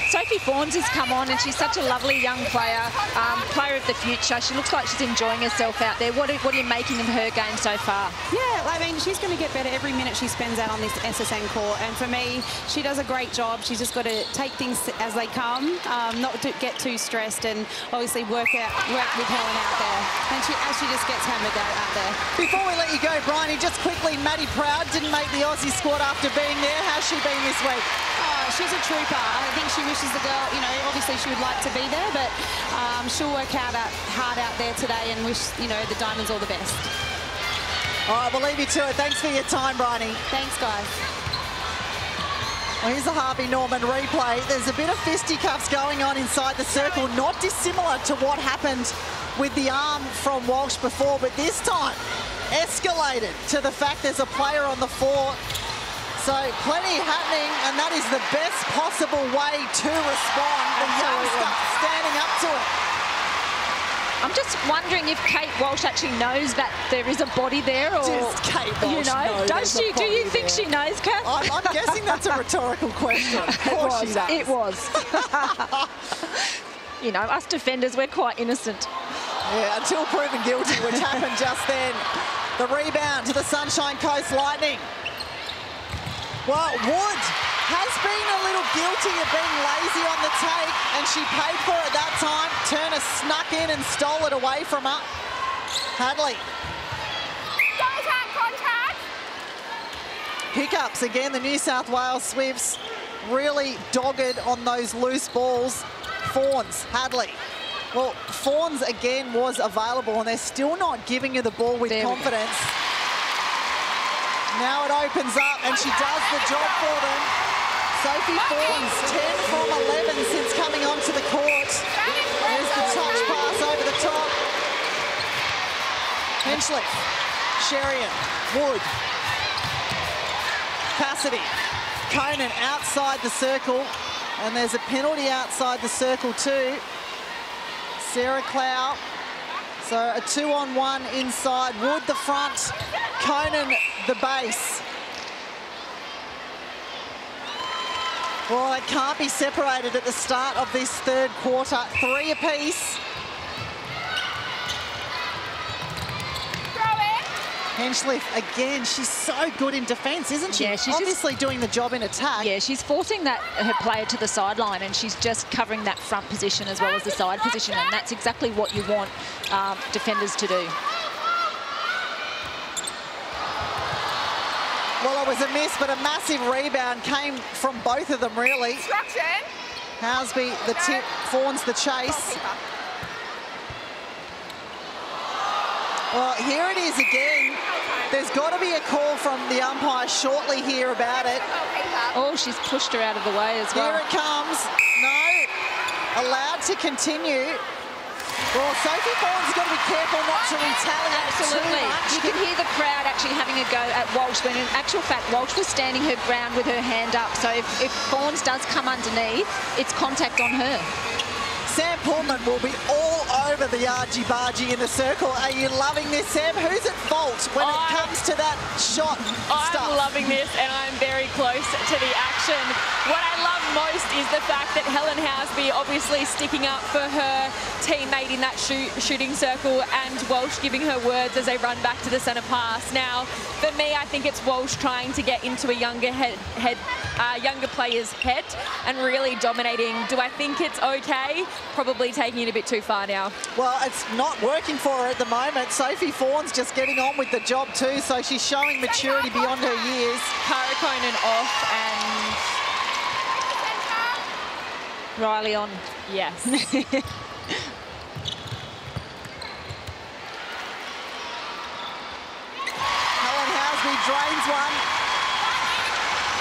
Sophie Fawns has come on, and she's such a lovely young player, player of the future. She looks like she's enjoying herself out there. What are you making of her game so far? Yeah, I mean, she's going to get better every minute she spends out on this SSN court. And for me, she does a great job. She's just got to take things as they come, not to get too stressed, and obviously work with Helen out there. And as she just gets home with that out there. Before we let you go, Briony, just quickly, Maddy Proud didn't make the Aussie squad after being there. How's she been this week? She's a trooper. I think she wishes the girl, you know, obviously she would like to be there, but she'll work hard out there today, and wish, you know, the Diamonds all the best. All right, we'll leave you to it. Thanks for your time, Briony. Thanks, guys. Well, here's a Harvey Norman replay. There's a bit of fisticuffs going on inside the circle, not dissimilar to what happened with the arm from Walsh before, but this time escalated to the fact there's a player on the floor. So plenty happening, and that is the best possible way to respond. Standing up to it. I'm just wondering if Kate Walsh actually knows that there is a body there, or Kate Walsh, you know, does she? Do you think she knows, Kath? I'm guessing that's a rhetorical question. Of course she does. It was. You know, us defenders, we're quite innocent. Yeah, until proven guilty, which happened just then. The rebound to the Sunshine Coast Lightning. Well, Wood has been a little guilty of being lazy on the take, and she paid for it that time. Turner snuck in and stole it away from her. Hadley. Pickups again, the New South Wales Swifts really dogged on those loose balls. Fawns, Hadley. Well, Fawns again was available, and they're still not giving you the ball with confidence. Now it opens up, and she does the job for them. Sophie Fawns, 10 from 11 since coming onto the court. There's the touch pass over the top. Hinchliffe, Sherian, Wood, Cassidy, Conan outside the circle. And there's a penalty outside the circle too. Sarah Klau. So a 2-on-1 inside. Wood the front, Conan the base. Well, they can't be separated at the start of this third quarter. 3 apiece. Hinchliffe again, she's so good in defence, isn't she? Yeah, she's obviously doing the job in attack. Yeah, she's forcing that her player to the sideline, and she's just covering that front position as well as the side position, and that's exactly what you want defenders to do. Well, it was a miss, but a massive rebound came from both of them, really. Housby the tip, Fawns the chase. Well, here it is again. There's got to be a call from the umpire shortly here about it. Oh, she's pushed her out of the way as well. Here it comes. No. Allowed to continue. Well, Sophie Fawns has got to be careful not to retaliate too much. You can hear the crowd actually having a go at Walsh, when in actual fact, Walsh was standing her ground with her hand up. So if Fawns does come underneath, it's contact on her. Sam Pullman will be all over the argy-bargy in the circle. Are you loving this, Sam? Who's at fault when it comes to that shot stuff? I'm loving this, and I'm very close to the action. What I love most is the fact that Helen Housby obviously sticking up for her teammate in that shooting circle, and Walsh giving her words as they run back to the centre pass. Now, for me, I think it's Walsh trying to get into a younger player's head and really dominating. Do I think it's okay? Probably taking it a bit too far now. Well, it's not working for her at the moment. Sophie Fawns just getting on with the job too, so she's showing maturity beyond her years. Cara Cohen off and Riley on. Yes. Helen Housby drains one.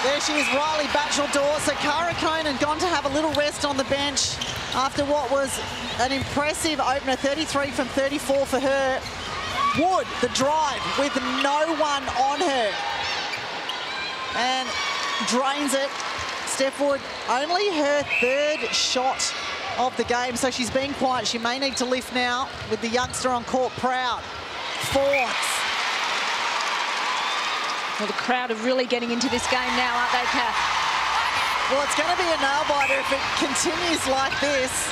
There she is, Riley Batchelor. So Cara Cohen gone to have a little rest on the bench after what was an impressive opener, 33 from 34 for her. Wood, the drive with no one on her. And drains it. Steph Wood, only her 3rd shot of the game. So she's been quiet. She may need to lift now with the youngster on court, Proud. Fourth. Well, the crowd are really getting into this game now, aren't they, Kat? Well, it's going to be a nail-biter if it continues like this.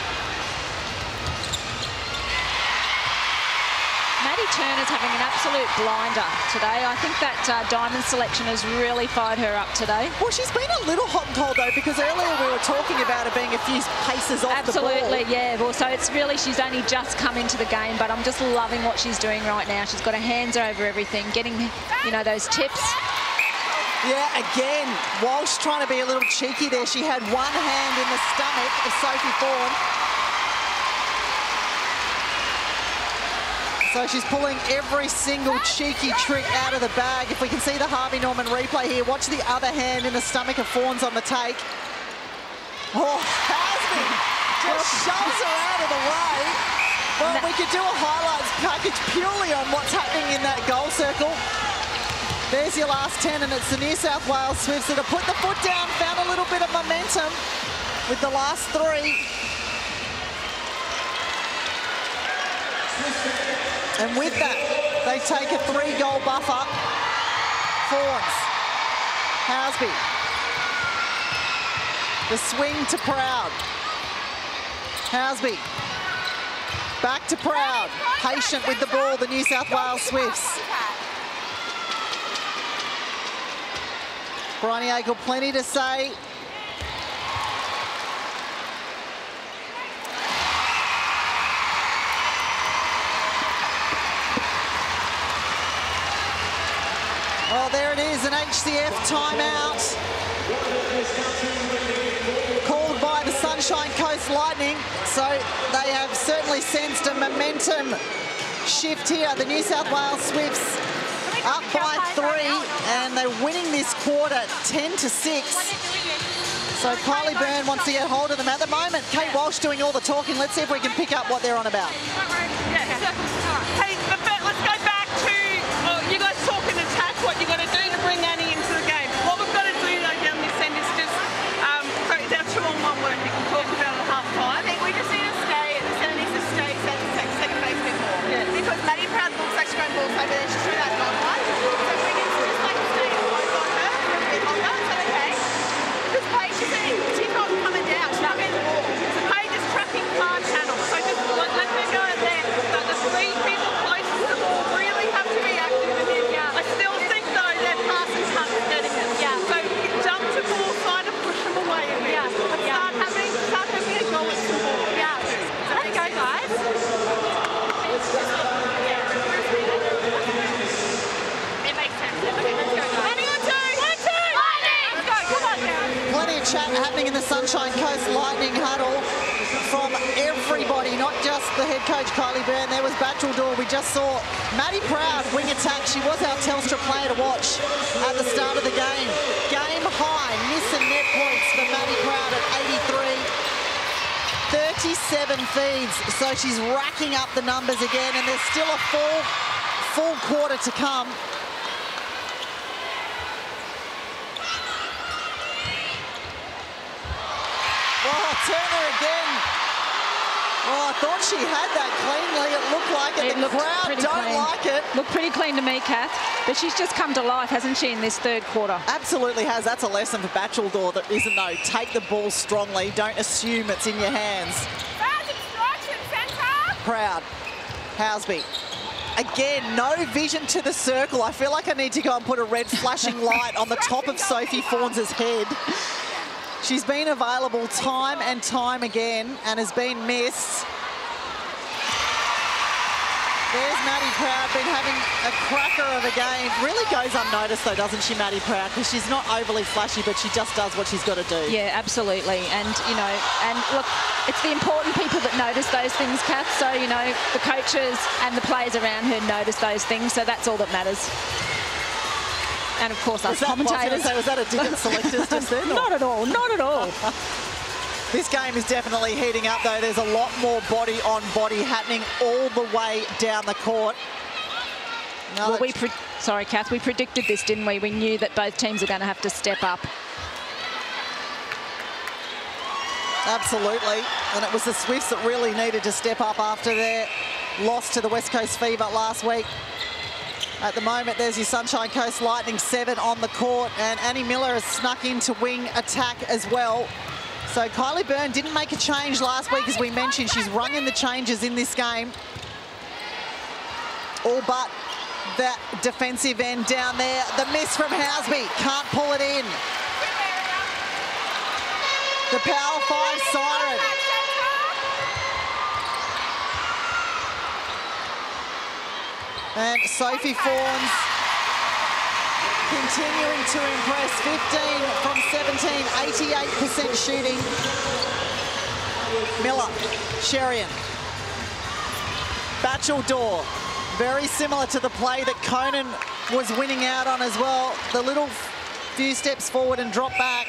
Maddy Turner's having an absolute blinder today. I think that diamond selection has really fired her up today. Well, she's been a little hot and cold, though, because earlier we were talking about her being a few paces off the ball. Absolutely, yeah. Well, so it's really, she's only just come into the game, but I'm just loving what she's doing right now. She's got her hands over everything, getting, you know, those tips. Yeah, again, Walsh trying to be a little cheeky there. She had one hand in the stomach of Sophie Fawns. So she's pulling every single cheeky trick out of the bag. If we can see the Harvey Norman replay here, watch the other hand in the stomach of Fawns on the take. Oh, Housby just shoves her out of the way. Well, we could do a highlights package purely on what's happening in that goal circle. There's your last 10, and it's the New South Wales Swifts that have put the foot down, found a little bit of momentum with the last 3. And with that, they take a 3-goal buffer. Fawns, Housby, the swing to Proud. Housby, back to Proud. Patient with the ball, the New South Wales Swifts. Briony Akle, plenty to say. Well, there it is, an HCF timeout called by the Sunshine Coast Lightning. So they have certainly sensed a momentum shift here. The New South Wales Swifts up by 3, and they're winning this quarter 10-6. So Kylie Byrne wants to get hold of them at the moment. Kate Walsh doing all the talking. Let's see if we can pick up what they're on about. Hey, let's go back to you guys talking attack, what you've got to do to bring Annie into the game. What we've got to do though down this end is just, that's your one word you can talk about at half time. I think we just need to stay, the center needs to stay second base before. Yeah. Because Maddy Proud looks like she's going balls over there, she threw that long one. So we need to just like stay close on her, on her, it's okay. This Paige, she's not coming down, she's not getting the ball. So Paige is trapping far channel, so just let her go out there. So the three people close to the ball really have to be active with him. Yeah. I still think though their passes aren't getting them. Yeah. So jump to ball, try to push them away a bit. Yeah. But start having a goal at the ball. Yeah. So there you go guys. It makes sense. Okay, let's go guys. Plenty of chat happening in the Sunshine Coast Lightning huddle from everybody, not just the head coach Kylie Byrne. There was Batchelor. We just saw Maddy Proud wing attack. She was our Telstra player to watch at the start of the game. Game high miss and net points for Maddy Proud at 83, 37 feeds. So she's racking up the numbers again, and there's still a full quarter to come. Oh, Turner again. Oh, I thought she had that cleanly. It looked like it. The crowd don't like it. Looked pretty clean to me, Kath. But she's just come to life, hasn't she, in this third quarter? Absolutely has. That's a lesson for Batchelor that isn't, though. Take the ball strongly. Don't assume it's in your hands. Fast instruction, centre. Proud. Housby. Again, no vision to the circle. I feel like I need to go and put a red flashing light on the top of Sophie Fawns' head. She's been available time and time again and has been missed. There's Maddy Proud, been having a cracker of a game. Really goes unnoticed though, doesn't she, Maddy Proud? Because she's not overly flashy, but she just does what she's got to do. Yeah, absolutely. And, you know, and look, it's the important people that notice those things, Kath. So, you know, the coaches and the players around her notice those things. So that's all that matters. And of course, us commentators. Was that a different selectors just then? Not at all, not at all. This game is definitely heating up, though. There's a lot more body on body happening all the way down the court. Now well, sorry, Kath, we predicted this, didn't we? We knew that both teams are going to have to step up. Absolutely. And it was the Swifts that really needed to step up after their loss to the West Coast Fever last week. At the moment, there's your Sunshine Coast Lightning 7 on the court, and Annie Miller has snuck into wing attack as well. So Kylie Byrne didn't make a change last week, as we mentioned. She's rung in the changes in this game. All but that defensive end down there. The miss from Housby. Can't pull it in. The Power 5 siren. And Sophie Fawns continuing to impress. 15 from 17, 88% shooting. Miller, Sherian, Batchelor. Very similar to the play that Conan was winning out on as well. The little few steps forward and drop back.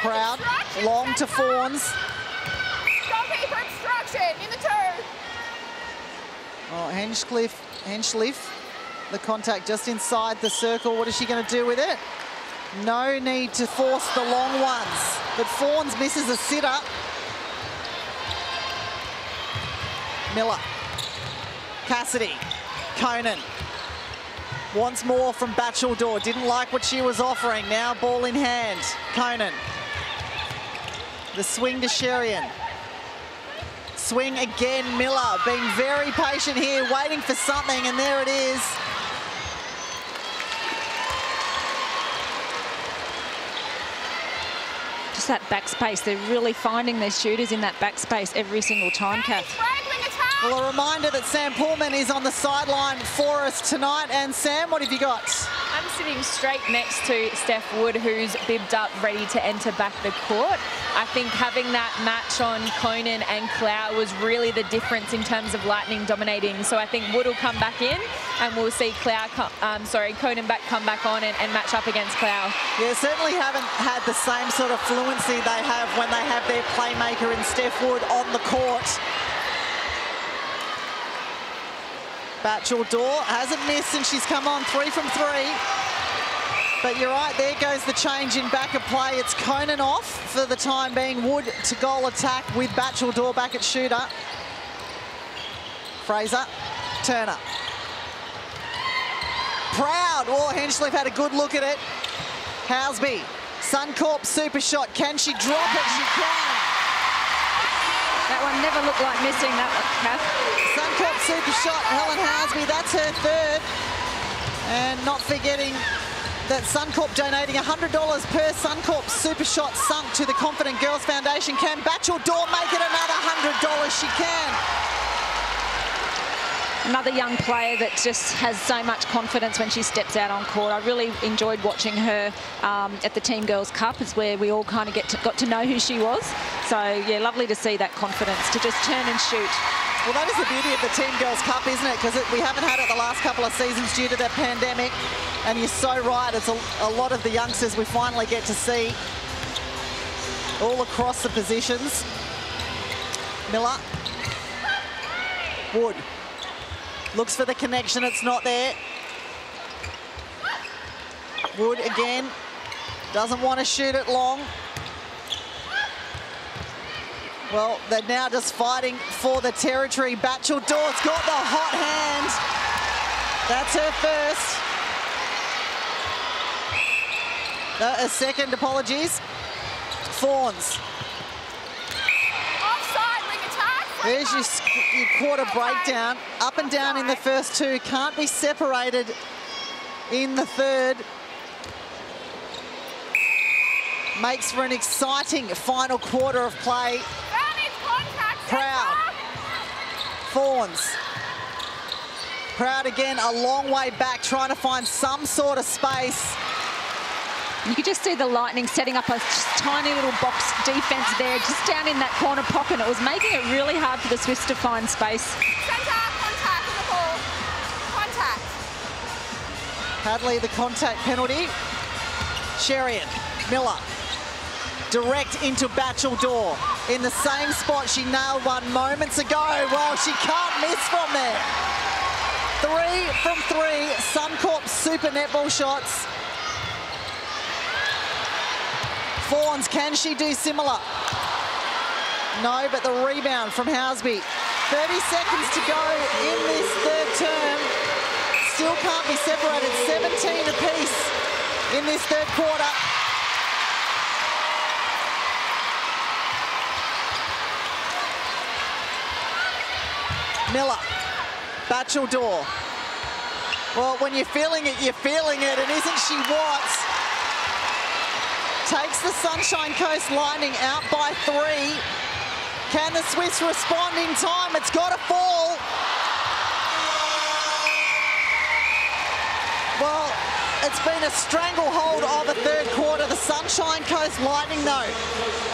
Proud, long to Fawns. Goalkeeper obstruction in the turn. Oh, Hinchcliffe, the contact just inside the circle. What is she going to do with it? No need to force the long ones. But Fawns misses a sit-up. Miller, Cassidy, Conan. Once more from Batchelor. Didn't like what she was offering. Now ball in hand. Conan. The swing to Sherian. Swing again, Miller being very patient here, waiting for something, and there it is. Just that backspace. They're really finding their shooters in that backspace every single time, Kath. Well, a reminder that Sam Pullman is on the sideline for us tonight. And Sam, what have you got? I'm sitting straight next to Steph Wood, who's bibbed up, ready to enter back the court. I think having that match on Conan and Clow was really the difference in terms of Lightning dominating. So I think Wood will come back in and we'll see Conan come back on and match up against Clow. Yeah, certainly haven't had the same sort of fluency they have when they have their playmaker in Steph Wood on the court. Batchelor hasn't missed since she's come on, 3 from 3. But you're right, there goes the change in back of play. It's Conan off for the time being. Wood to goal attack with Batchelor back at shooter. Fraser, Turner. Proud, oh, Hinchcliffe had a good look at it. Housby, Suncorp super shot. Can she drop it? She can. That one never looked like missing that one, Kath. Suncorp super shot, Helen Housby, that's her third. And not forgetting that Suncorp donating $100 per Suncorp super shot sunk to the Confident Girls Foundation. Can Batchelor make it another $100? She can. Another young player that just has so much confidence when she steps out on court. I really enjoyed watching her at the Team Girls Cup. It's where we all kind of got to know who she was. So, yeah, lovely to see that confidence to just turn and shoot. Well, that is the beauty of the Team Girls Cup, isn't it? Because we haven't had it the last couple of seasons due to the pandemic. And you're so right, it's a lot of the youngsters we finally get to see all across the positions. Miller. Wood. Looks for the connection, it's not there. Wood again. Doesn't want to shoot it long. Well, they're now just fighting for the territory. Batchelor has got the hot hand. That's her first. A second, apologies. Fawns. Offside, ring attack. There's your quarter breakdown. Up and down in the first two. Can't be separated in the third. Makes for an exciting final quarter of play. Proud. Fawns. Proud again, a long way back, trying to find some sort of space. You could just see the Lightning setting up a tiny little box defense there, just down in that corner pocket. It was making it really hard for the Swifts to find space. Centre, contact on the ball. Contact. Hadley, the contact penalty. Sherian, Miller. Direct into Batchelor in the same spot she nailed one moments ago. Well, she can't miss from there. 3 from 3 Suncorp super netball shots. Fawns, can she do similar? No, but the rebound from Housby. 30 seconds to go in this third term. Still can't be separated. 17 apiece in this third quarter. Miller, Batchelor. Well, when you're feeling it, and isn't she what? Takes the Sunshine Coast Lightning out by 3. Can the Swifts respond in time? It's got to fall. Well, it's been a stranglehold of a third quarter. The Sunshine Coast Lightning, though,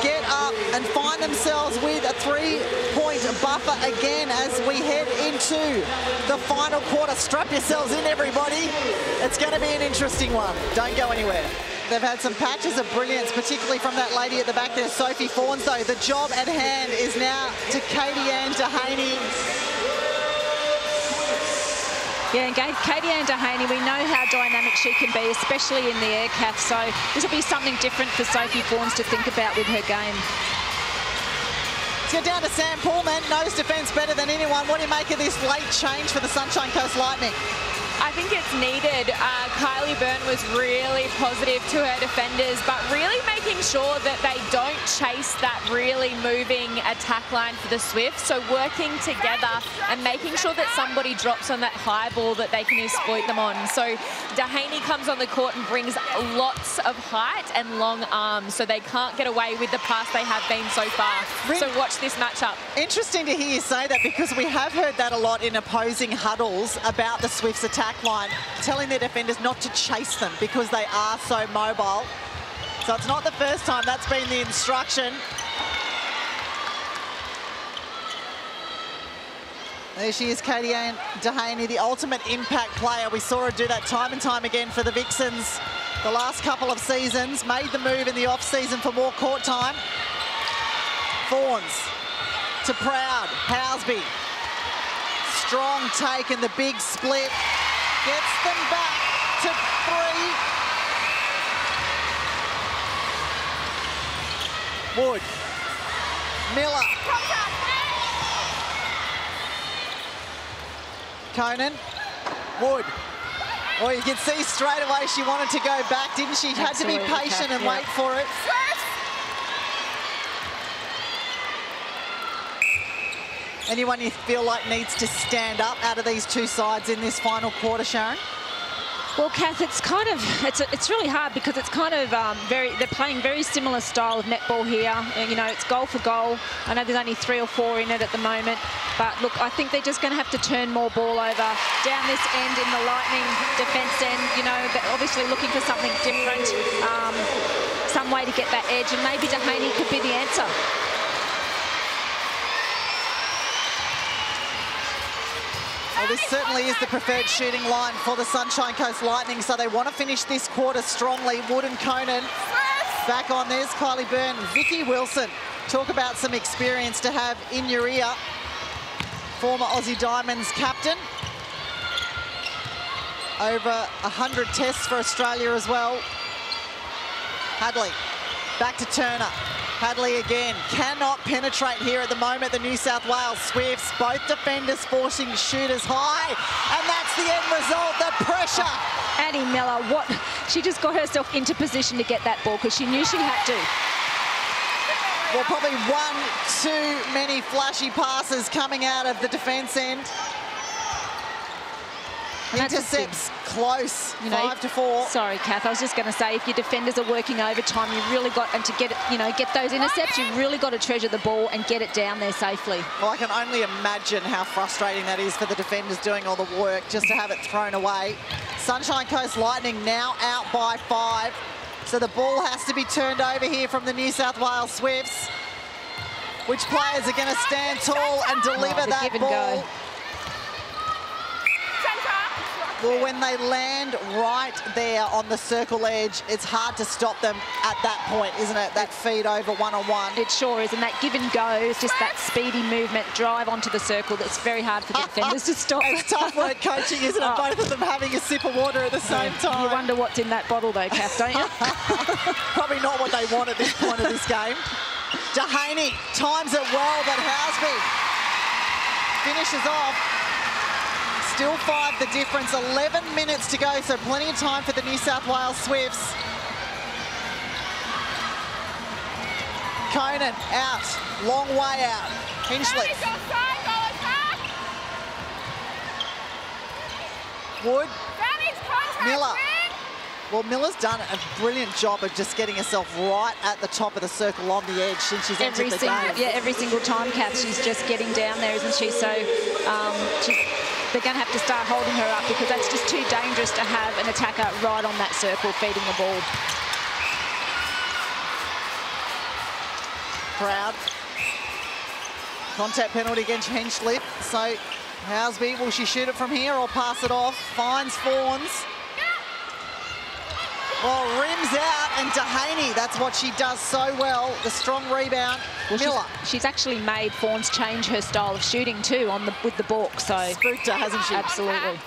get up and find themselves with a 3-point buffer again as we head into the final quarter. Strap yourselves in, everybody. It's going to be an interesting one. Don't go anywhere. They've had some patches of brilliance, particularly from that lady at the back there, Sophie Fawns, though. The job at hand is now to Katie-Anne Dehaney. Yeah, and Katie-Anne Dehaney, we know how dynamic she can be, especially in the air, Kath, so this will be something different for Sophie Fawns to think about with her game. Let's go down to Sam Pullman, knows defence better than anyone. What do you make of this late change for the Sunshine Coast Lightning? I think it's needed. Kylie Byrne was really positive to her defenders, but really making sure that they don't chase that really moving attack line for the Swifts. So working together and making sure that somebody drops on that high ball that they can exploit them on. So Dehaney comes on the court and brings lots of height and long arms, so they can't get away with the pass they have been so far. So watch this matchup. Interesting to hear you say that, because we have heard that a lot in opposing huddles about the Swifts attack. back line, telling their defenders not to chase them because they are so mobile. So it's not the first time that's been the instruction. There she is, Katie-Anne Dehaney, the ultimate impact player. We saw her do that time and time again for the Vixens the last couple of seasons. Made the move in the off-season for more court time. Fawns to Proud, Housby. Strong take and the big split. Gets them back to three. Wood, Miller. Conan, Wood. Well, you can see straight away she wanted to go back, didn't she? Had to be patient and wait for it. Anyone you feel like needs to stand up out of these two sides in this final quarter, Sharon? Well, Kath, it's kind of, it's really hard because it's kind of they're playing very similar style of netball here. You know, it's goal for goal. I know there's only 3 or 4 in it at the moment, but look, I think they're just going to have to turn more ball over down this end in the Lightning defence end. You know, they're obviously looking for something different, some way to get that edge, and maybe Dehaney could be the answer. Well, this certainly is the preferred shooting line for the Sunshine Coast Lightning, so they want to finish this quarter strongly. Wood and Conan back on. There's Kylie Byrne, Vicki Wilson. Talk about some experience to have in your ear. Former Aussie Diamonds captain. Over 100 tests for Australia as well. Hadley back to Turner. Hadley again, cannot penetrate here at the moment, the New South Wales Swifts. Both defenders forcing shooters high, and that's the end result, the pressure. Annie Miller, what? She just got herself into position to get that ball because she knew she had to. Well, probably one too many flashy passes coming out of the defence end. Intercepts close, you know, 5-4. Sorry, Kath, I was just going to say, if your defenders are working overtime, you really got, and to get it, you know, get those intercepts, you really got to treasure the ball and get it down there safely. Well, I can only imagine how frustrating that is for the defenders doing all the work just to have it thrown away. Sunshine Coast Lightning now out by 5. So the ball has to be turned over here from the New South Wales Swifts. Which players are going to stand tall and deliver that ball? Go. Well, when they land right there on the circle edge, it's hard to stop them at that point, isn't it? That feed over one-on-one. It sure is, and that give and go is just that speedy movement, drive onto the circle. That's very hard for the defenders to stop. It's tough work coaching, isn't it? Both of them having a sip of water at the same time. You wonder what's in that bottle though, Kath, don't you? Probably not what they want at this point of this game. Dehaney times it well, but Housby finishes off. Still 5 the difference, 11 minutes to go, so plenty of time for the New South Wales Swifts. Conan out, long way out. Hinchcliffe. Wood. Miller. Well, Miller's done a brilliant job of just getting herself right at the top of the circle on the edge since she's entered the game. Yeah, every single time, Kath, she's just getting down there, isn't she? So they're going to have to start holding her up because that's just too dangerous to have an attacker right on that circle feeding the ball. Proud. Contact penalty against Hinchcliffe. So Housby, will she shoot it from here or pass it off? Finds Fawns. Well, rims out, and Dehaney, that's what she does so well. The strong rebound, Miller. She's actually made Fawns change her style of shooting too on the, with the balk, so... Spooked her, hasn't she? Absolutely.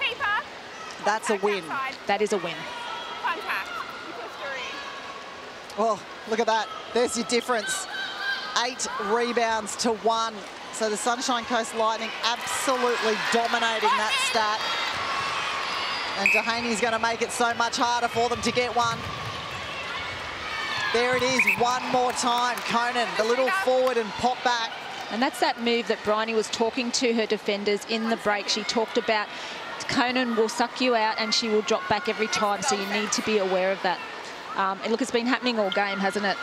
Paper. That's a win. That is a win. Contact. Well, look at that. There's your difference. 8 rebounds to 1. So the Sunshine Coast Lightning absolutely dominating that stat. And Dehaney's going to make it so much harder for them to get one. There it is, one more time. Conan, the little forward and pop back. And that's that move that Briony was talking to her defenders in the break. She talked about Conan will suck you out and she will drop back every time, so you need to be aware of that. And look, it's been happening all game, hasn't it?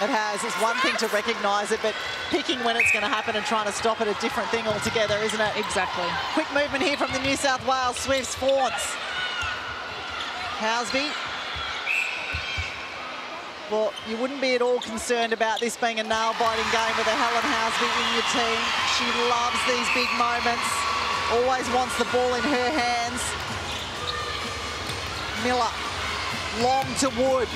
It has. It's one thing to recognise it, but picking when it's going to happen and trying to stop it, a different thing altogether, isn't it? Exactly. Quick movement here from the New South Wales Swifts. Fawns. Housby. Well, you wouldn't be at all concerned about this being a nail-biting game with a Helen Housby in your team. She loves these big moments. Always wants the ball in her hands. Miller. Long to Wood.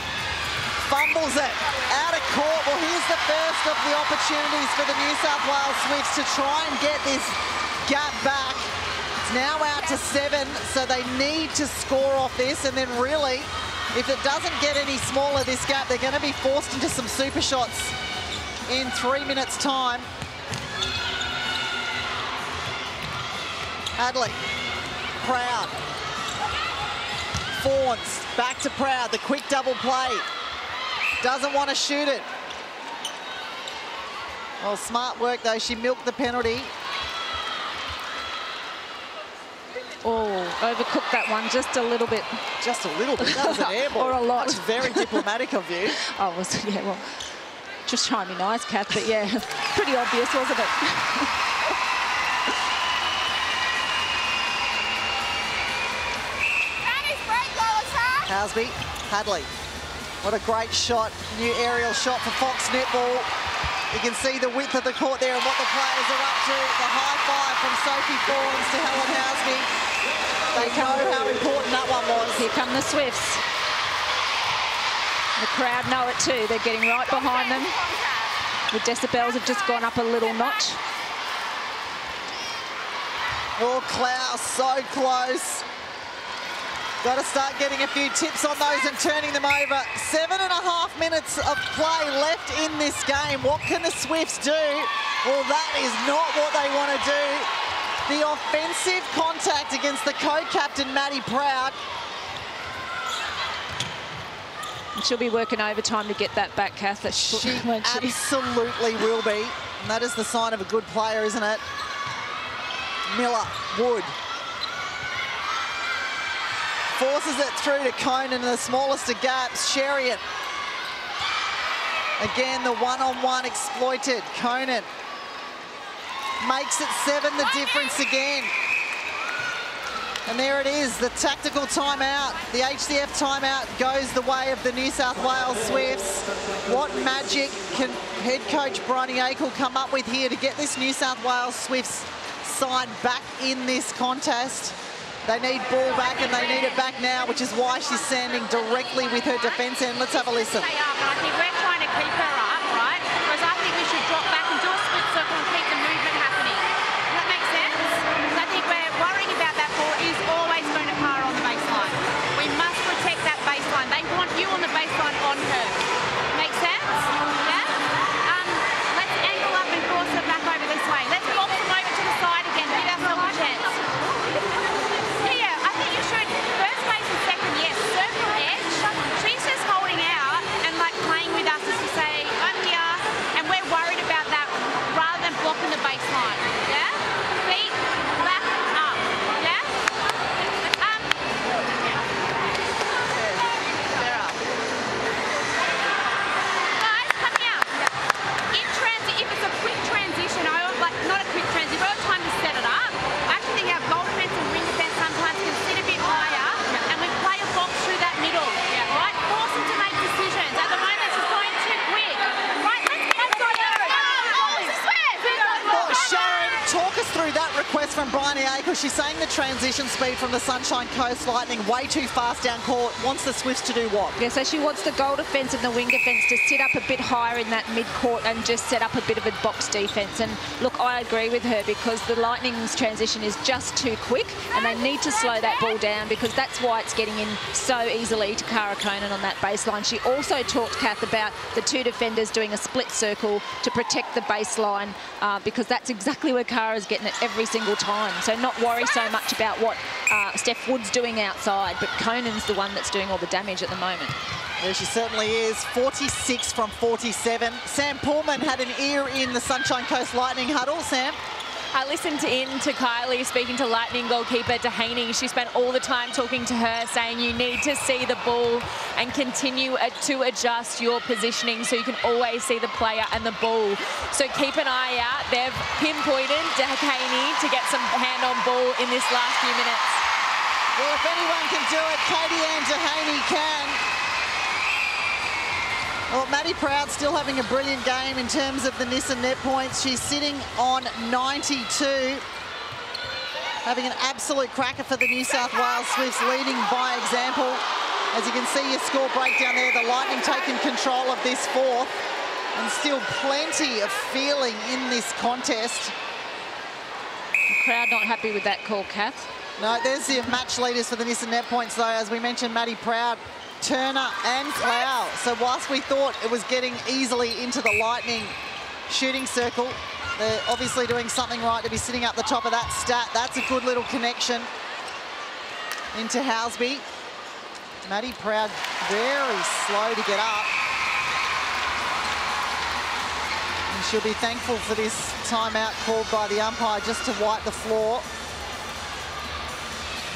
Fumbles it, out of court. Well, here's the first of the opportunities for the New South Wales Swifts to try and get this gap back. It's now out to 7, so they need to score off this. And then really, if it doesn't get any smaller, this gap, they're going to be forced into some super shots in 3 minutes' time. Adley, Proud. Fawns, back to Proud, the quick double play. Doesn't want to shoot it. Well, smart work though. She milked the penalty. Oh, overcooked that one just a little bit. Just a little bit. That was an air ball. Or a lot. That was very diplomatic of you. Oh, it was, yeah, well, just trying to be nice, Kath, but yeah, pretty obvious, wasn't it? Housby, Hadley. What a great shot, new aerial shot for Fox Netball. You can see the width of the court there and what the players are up to. The high five from Sophie Fawns to Helen Housby. They know how important that one was. Here come the Swifts. The crowd know it too. They're getting right behind them. The decibels have just gone up a little notch. Oh, Klaus, so close. Got to start getting a few tips on those and turning them over. 7.5 minutes of play left in this game. What can the Swifts do? Well, that is not what they want to do. The offensive contact against the co-captain, Maddy Proud. And she'll be working overtime to get that back, Kath. She absolutely will be. And that is the sign of a good player, isn't it? Miller, Wood. Forces it through to Conan in the smallest of gaps. Sherian. Again, the one-on-one exploited. Conan makes it 7, the difference again. And there it is, the tactical timeout. The HCF timeout goes the way of the New South Wales Swifts. What magic can head coach Briony Akle come up with here to get this New South Wales Swifts side back in this contest? They need ball back, and they need it back now, which is why she's standing directly with her defence end. Let's have a listen. They are, but I think we're trying to keep her up, right? Whereas I think we should drop back and do a split circle and keep the movement happening. Does that make sense? Because I think we're worrying about that ball is always going to par on the baseline. We must protect that baseline. They want you on the baseline on her. Make sense? Yeah? Let's angle up and force her back over this way. Let's box them over to the side again. Give ourselves a chance. From Briony Akle, she's saying the transition speed from the Sunshine Coast Lightning way too fast down court. Wants the Swifts to do what? Yeah, so she wants the goal defence and the wing defence to sit up a bit higher in that mid-court and just set up a bit of a box defence. And look, I agree with her because the Lightning's transition is just too quick and they need to slow that ball down because that's why it's getting in so easily to Cara Cohen on that baseline. She also talked, Kath, about the two defenders doing a split circle to protect the baseline because that's exactly where Cara's getting it every single time. So not worry so much about what Steph Wood's doing outside, but Conan's the one that's doing all the damage at the moment. There she certainly is. 46 from 47. Sam Pullman had an ear in the Sunshine Coast Lightning huddle, Sam. I listened in to Kylie speaking to Lightning goalkeeper Dehaney. She spent all the time talking to her, saying you need to see the ball and continue to adjust your positioning so you can always see the player and the ball. So keep an eye out. They've pinpointed Dehaney to get some hand on ball in this last few minutes. Well, if anyone can do it, Katie-Anne Dehaney can. Well, Maddy Proud still having a brilliant game in terms of the Nissan net points. She's sitting on 92. Having an absolute cracker for the New South Wales Swifts, leading by example. As you can see your score breakdown there, the Lightning taking control of this fourth. And still plenty of feeling in this contest. The crowd not happy with that call, Kath. No, there's the match leaders for the Nissan net points, though. As we mentioned, Maddy Proud, Turner and Clow. So whilst we thought it was getting easily into the Lightning shooting circle, they're obviously doing something right to be sitting up the top of that stat. That's a good little connection into Housby. Maddy Proud very slow to get up. And she'll be thankful for this timeout called by the umpire just to wipe the floor.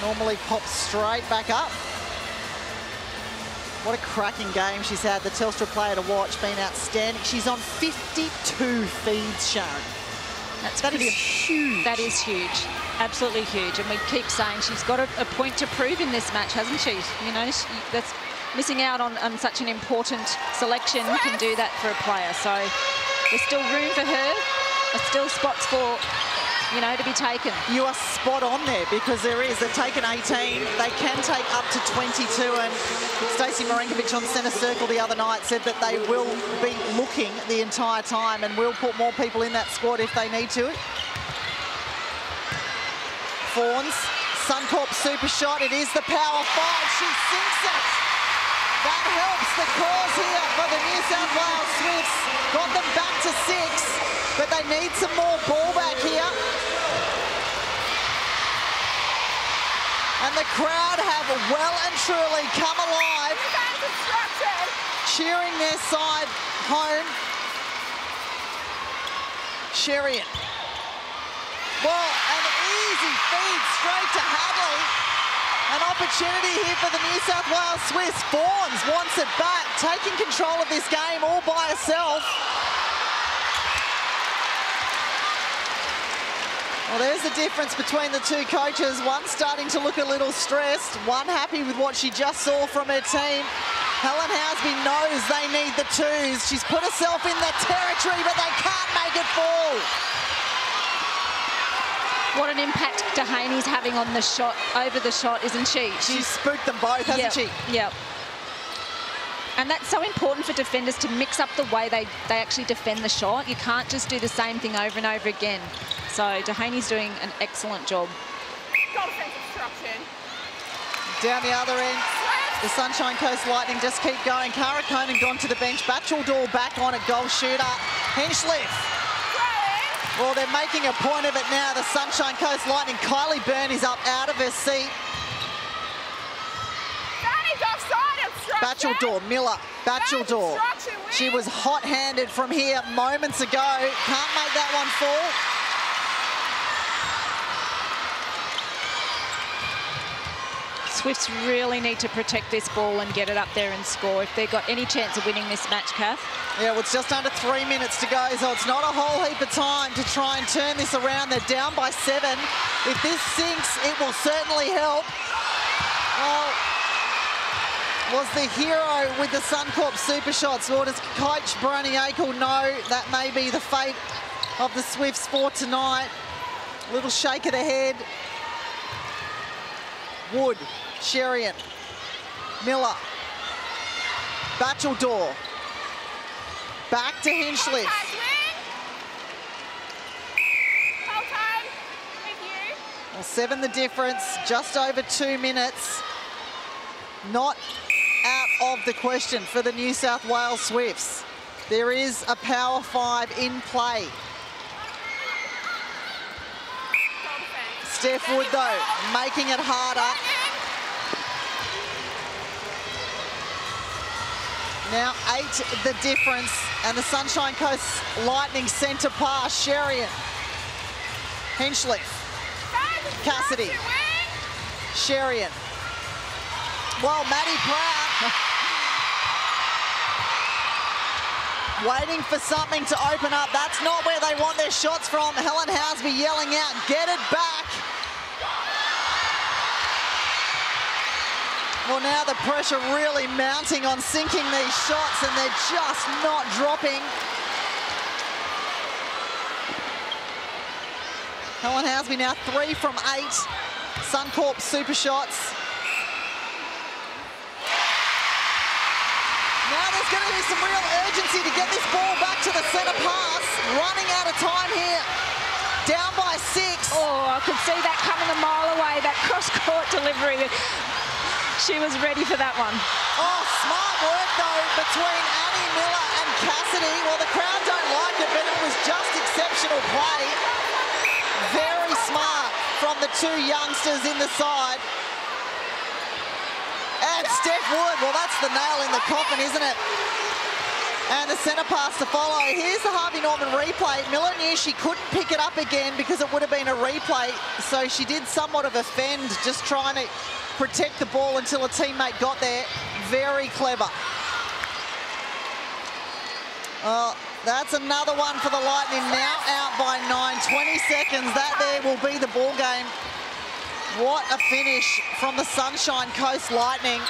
Normally pops straight back up. What a cracking game she's had. The Telstra player to watch, been outstanding. She's on 52 feeds, Sharon. That is huge. That is huge, absolutely huge. And we keep saying she's got a point to prove in this match, hasn't she? You know, that's missing out on such an important selection can do that for a player. So there's still room for her. There's still spots for, you know, to be taken. You are spot on there, because there is. They've taken 18. They can take up to 22, and Stacey Marinkovic on centre circle the other night said that they will be looking the entire time and will put more people in that squad if they need to. Fawns, Suncorp Super Shot. It is the power five. She sinks it. That helps the cause here for the New South Wales Swifts. Got them back to 6. But they need some more ball back here. And the crowd have well and truly come alive, cheering their side home. Sherian. Well, an easy feed straight to Hadley. An opportunity here for the New South Wales Swifts. Fawns wants it back, taking control of this game all by herself. Well, there's the difference between the two coaches. One starting to look a little stressed, one happy with what she just saw from her team. Helen Housby knows they need the twos. She's put herself in the territory, but they can't make it fall. What an impact Dehaney's having on the shot, over the shot, isn't she? She's spooked them both, hasn't she? Yep. And that's so important for defenders to mix up the way they actually defend the shot. You can't just do the same thing over and over again. So Dehaney's doing an excellent job. Down the other end, the Sunshine Coast Lightning just keep going. Cara Cohen gone to the bench. Batchelor back on at goal shooter. Hinchcliffe. Well, they're making a point of it now. The Sunshine Coast Lightning. Kylie Byrne is up out of her seat. Batchelor, Miller, Batchelor. She was hot-handed from here moments ago. Can't make that one fall. Swifts really need to protect this ball and get it up there and score if they've got any chance of winning this match, Kath. Yeah, well, it's just under 3 minutes to go, so it's not a whole heap of time to try and turn this around. They're down by 7. If this sinks, it will certainly help. Well, was the hero with the Suncorp Super Shots. Or does coach Briony Akle know that may be the fate of the Swifts for tonight? A little shake of the head. Wood, Sherian, Miller, Batchelor, back to Hinchcliffe. Hold time with you. Well, 7 the difference, just over 2 minutes. Not out of the question for the New South Wales Swifts. There is a power five in play. Steph Wood, though, making it harder. Now 8 the difference, and the Sunshine Coast Lightning centre pass, Sherian. Hinchcliffe, Cassidy, Sherian. Well, Maddy Proud waiting for something to open up. That's not where they want their shots from. Helen Housby yelling out, get it back. Well, now the pressure really mounting on sinking these shots, and they're just not dropping. Helen Housby now 3 from 8. Suncorp super shots. Now there's going to be some real urgency to get this ball back to the centre pass. Running out of time here. Down by 6. Oh, I could see that coming a mile away, that cross-court delivery. She was ready for that one. Oh, smart work, though, between Annie Miller and Cassidy. Well, the crowd don't like it, but it was just exceptional play. Very smart from the two youngsters in the side. And Steph Wood, well, that's the nail in the coffin, isn't it? And the centre pass to follow. Here's the Harvey Norman replay. Miller knew she couldn't pick it up again because it would have been a replay, so she did somewhat of a fend, just trying to protect the ball until a teammate got there. Very clever. Oh, that's another one for the Lightning, now out by 9. 20 seconds, that there will be the ball game. What a finish from the Sunshine Coast Lightning.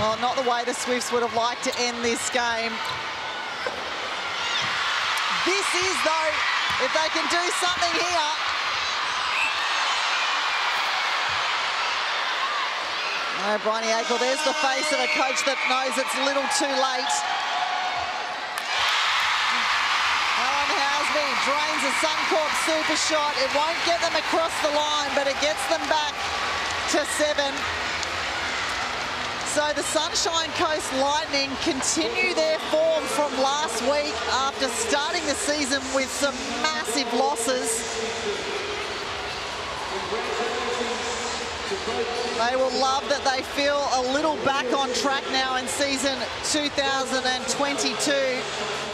Well, not the way the Swifts would have liked to end this game. This is, though, if they can do something here. Oh, Briony Akle, there's the face of a coach that knows it's a little too late. Helen Housby drains a Suncorp super shot. It won't get them across the line, but it gets them back to 7. So the Sunshine Coast Lightning continue their form from last week after starting the season with some massive losses. They will love that they feel a little back on track now in season 2022.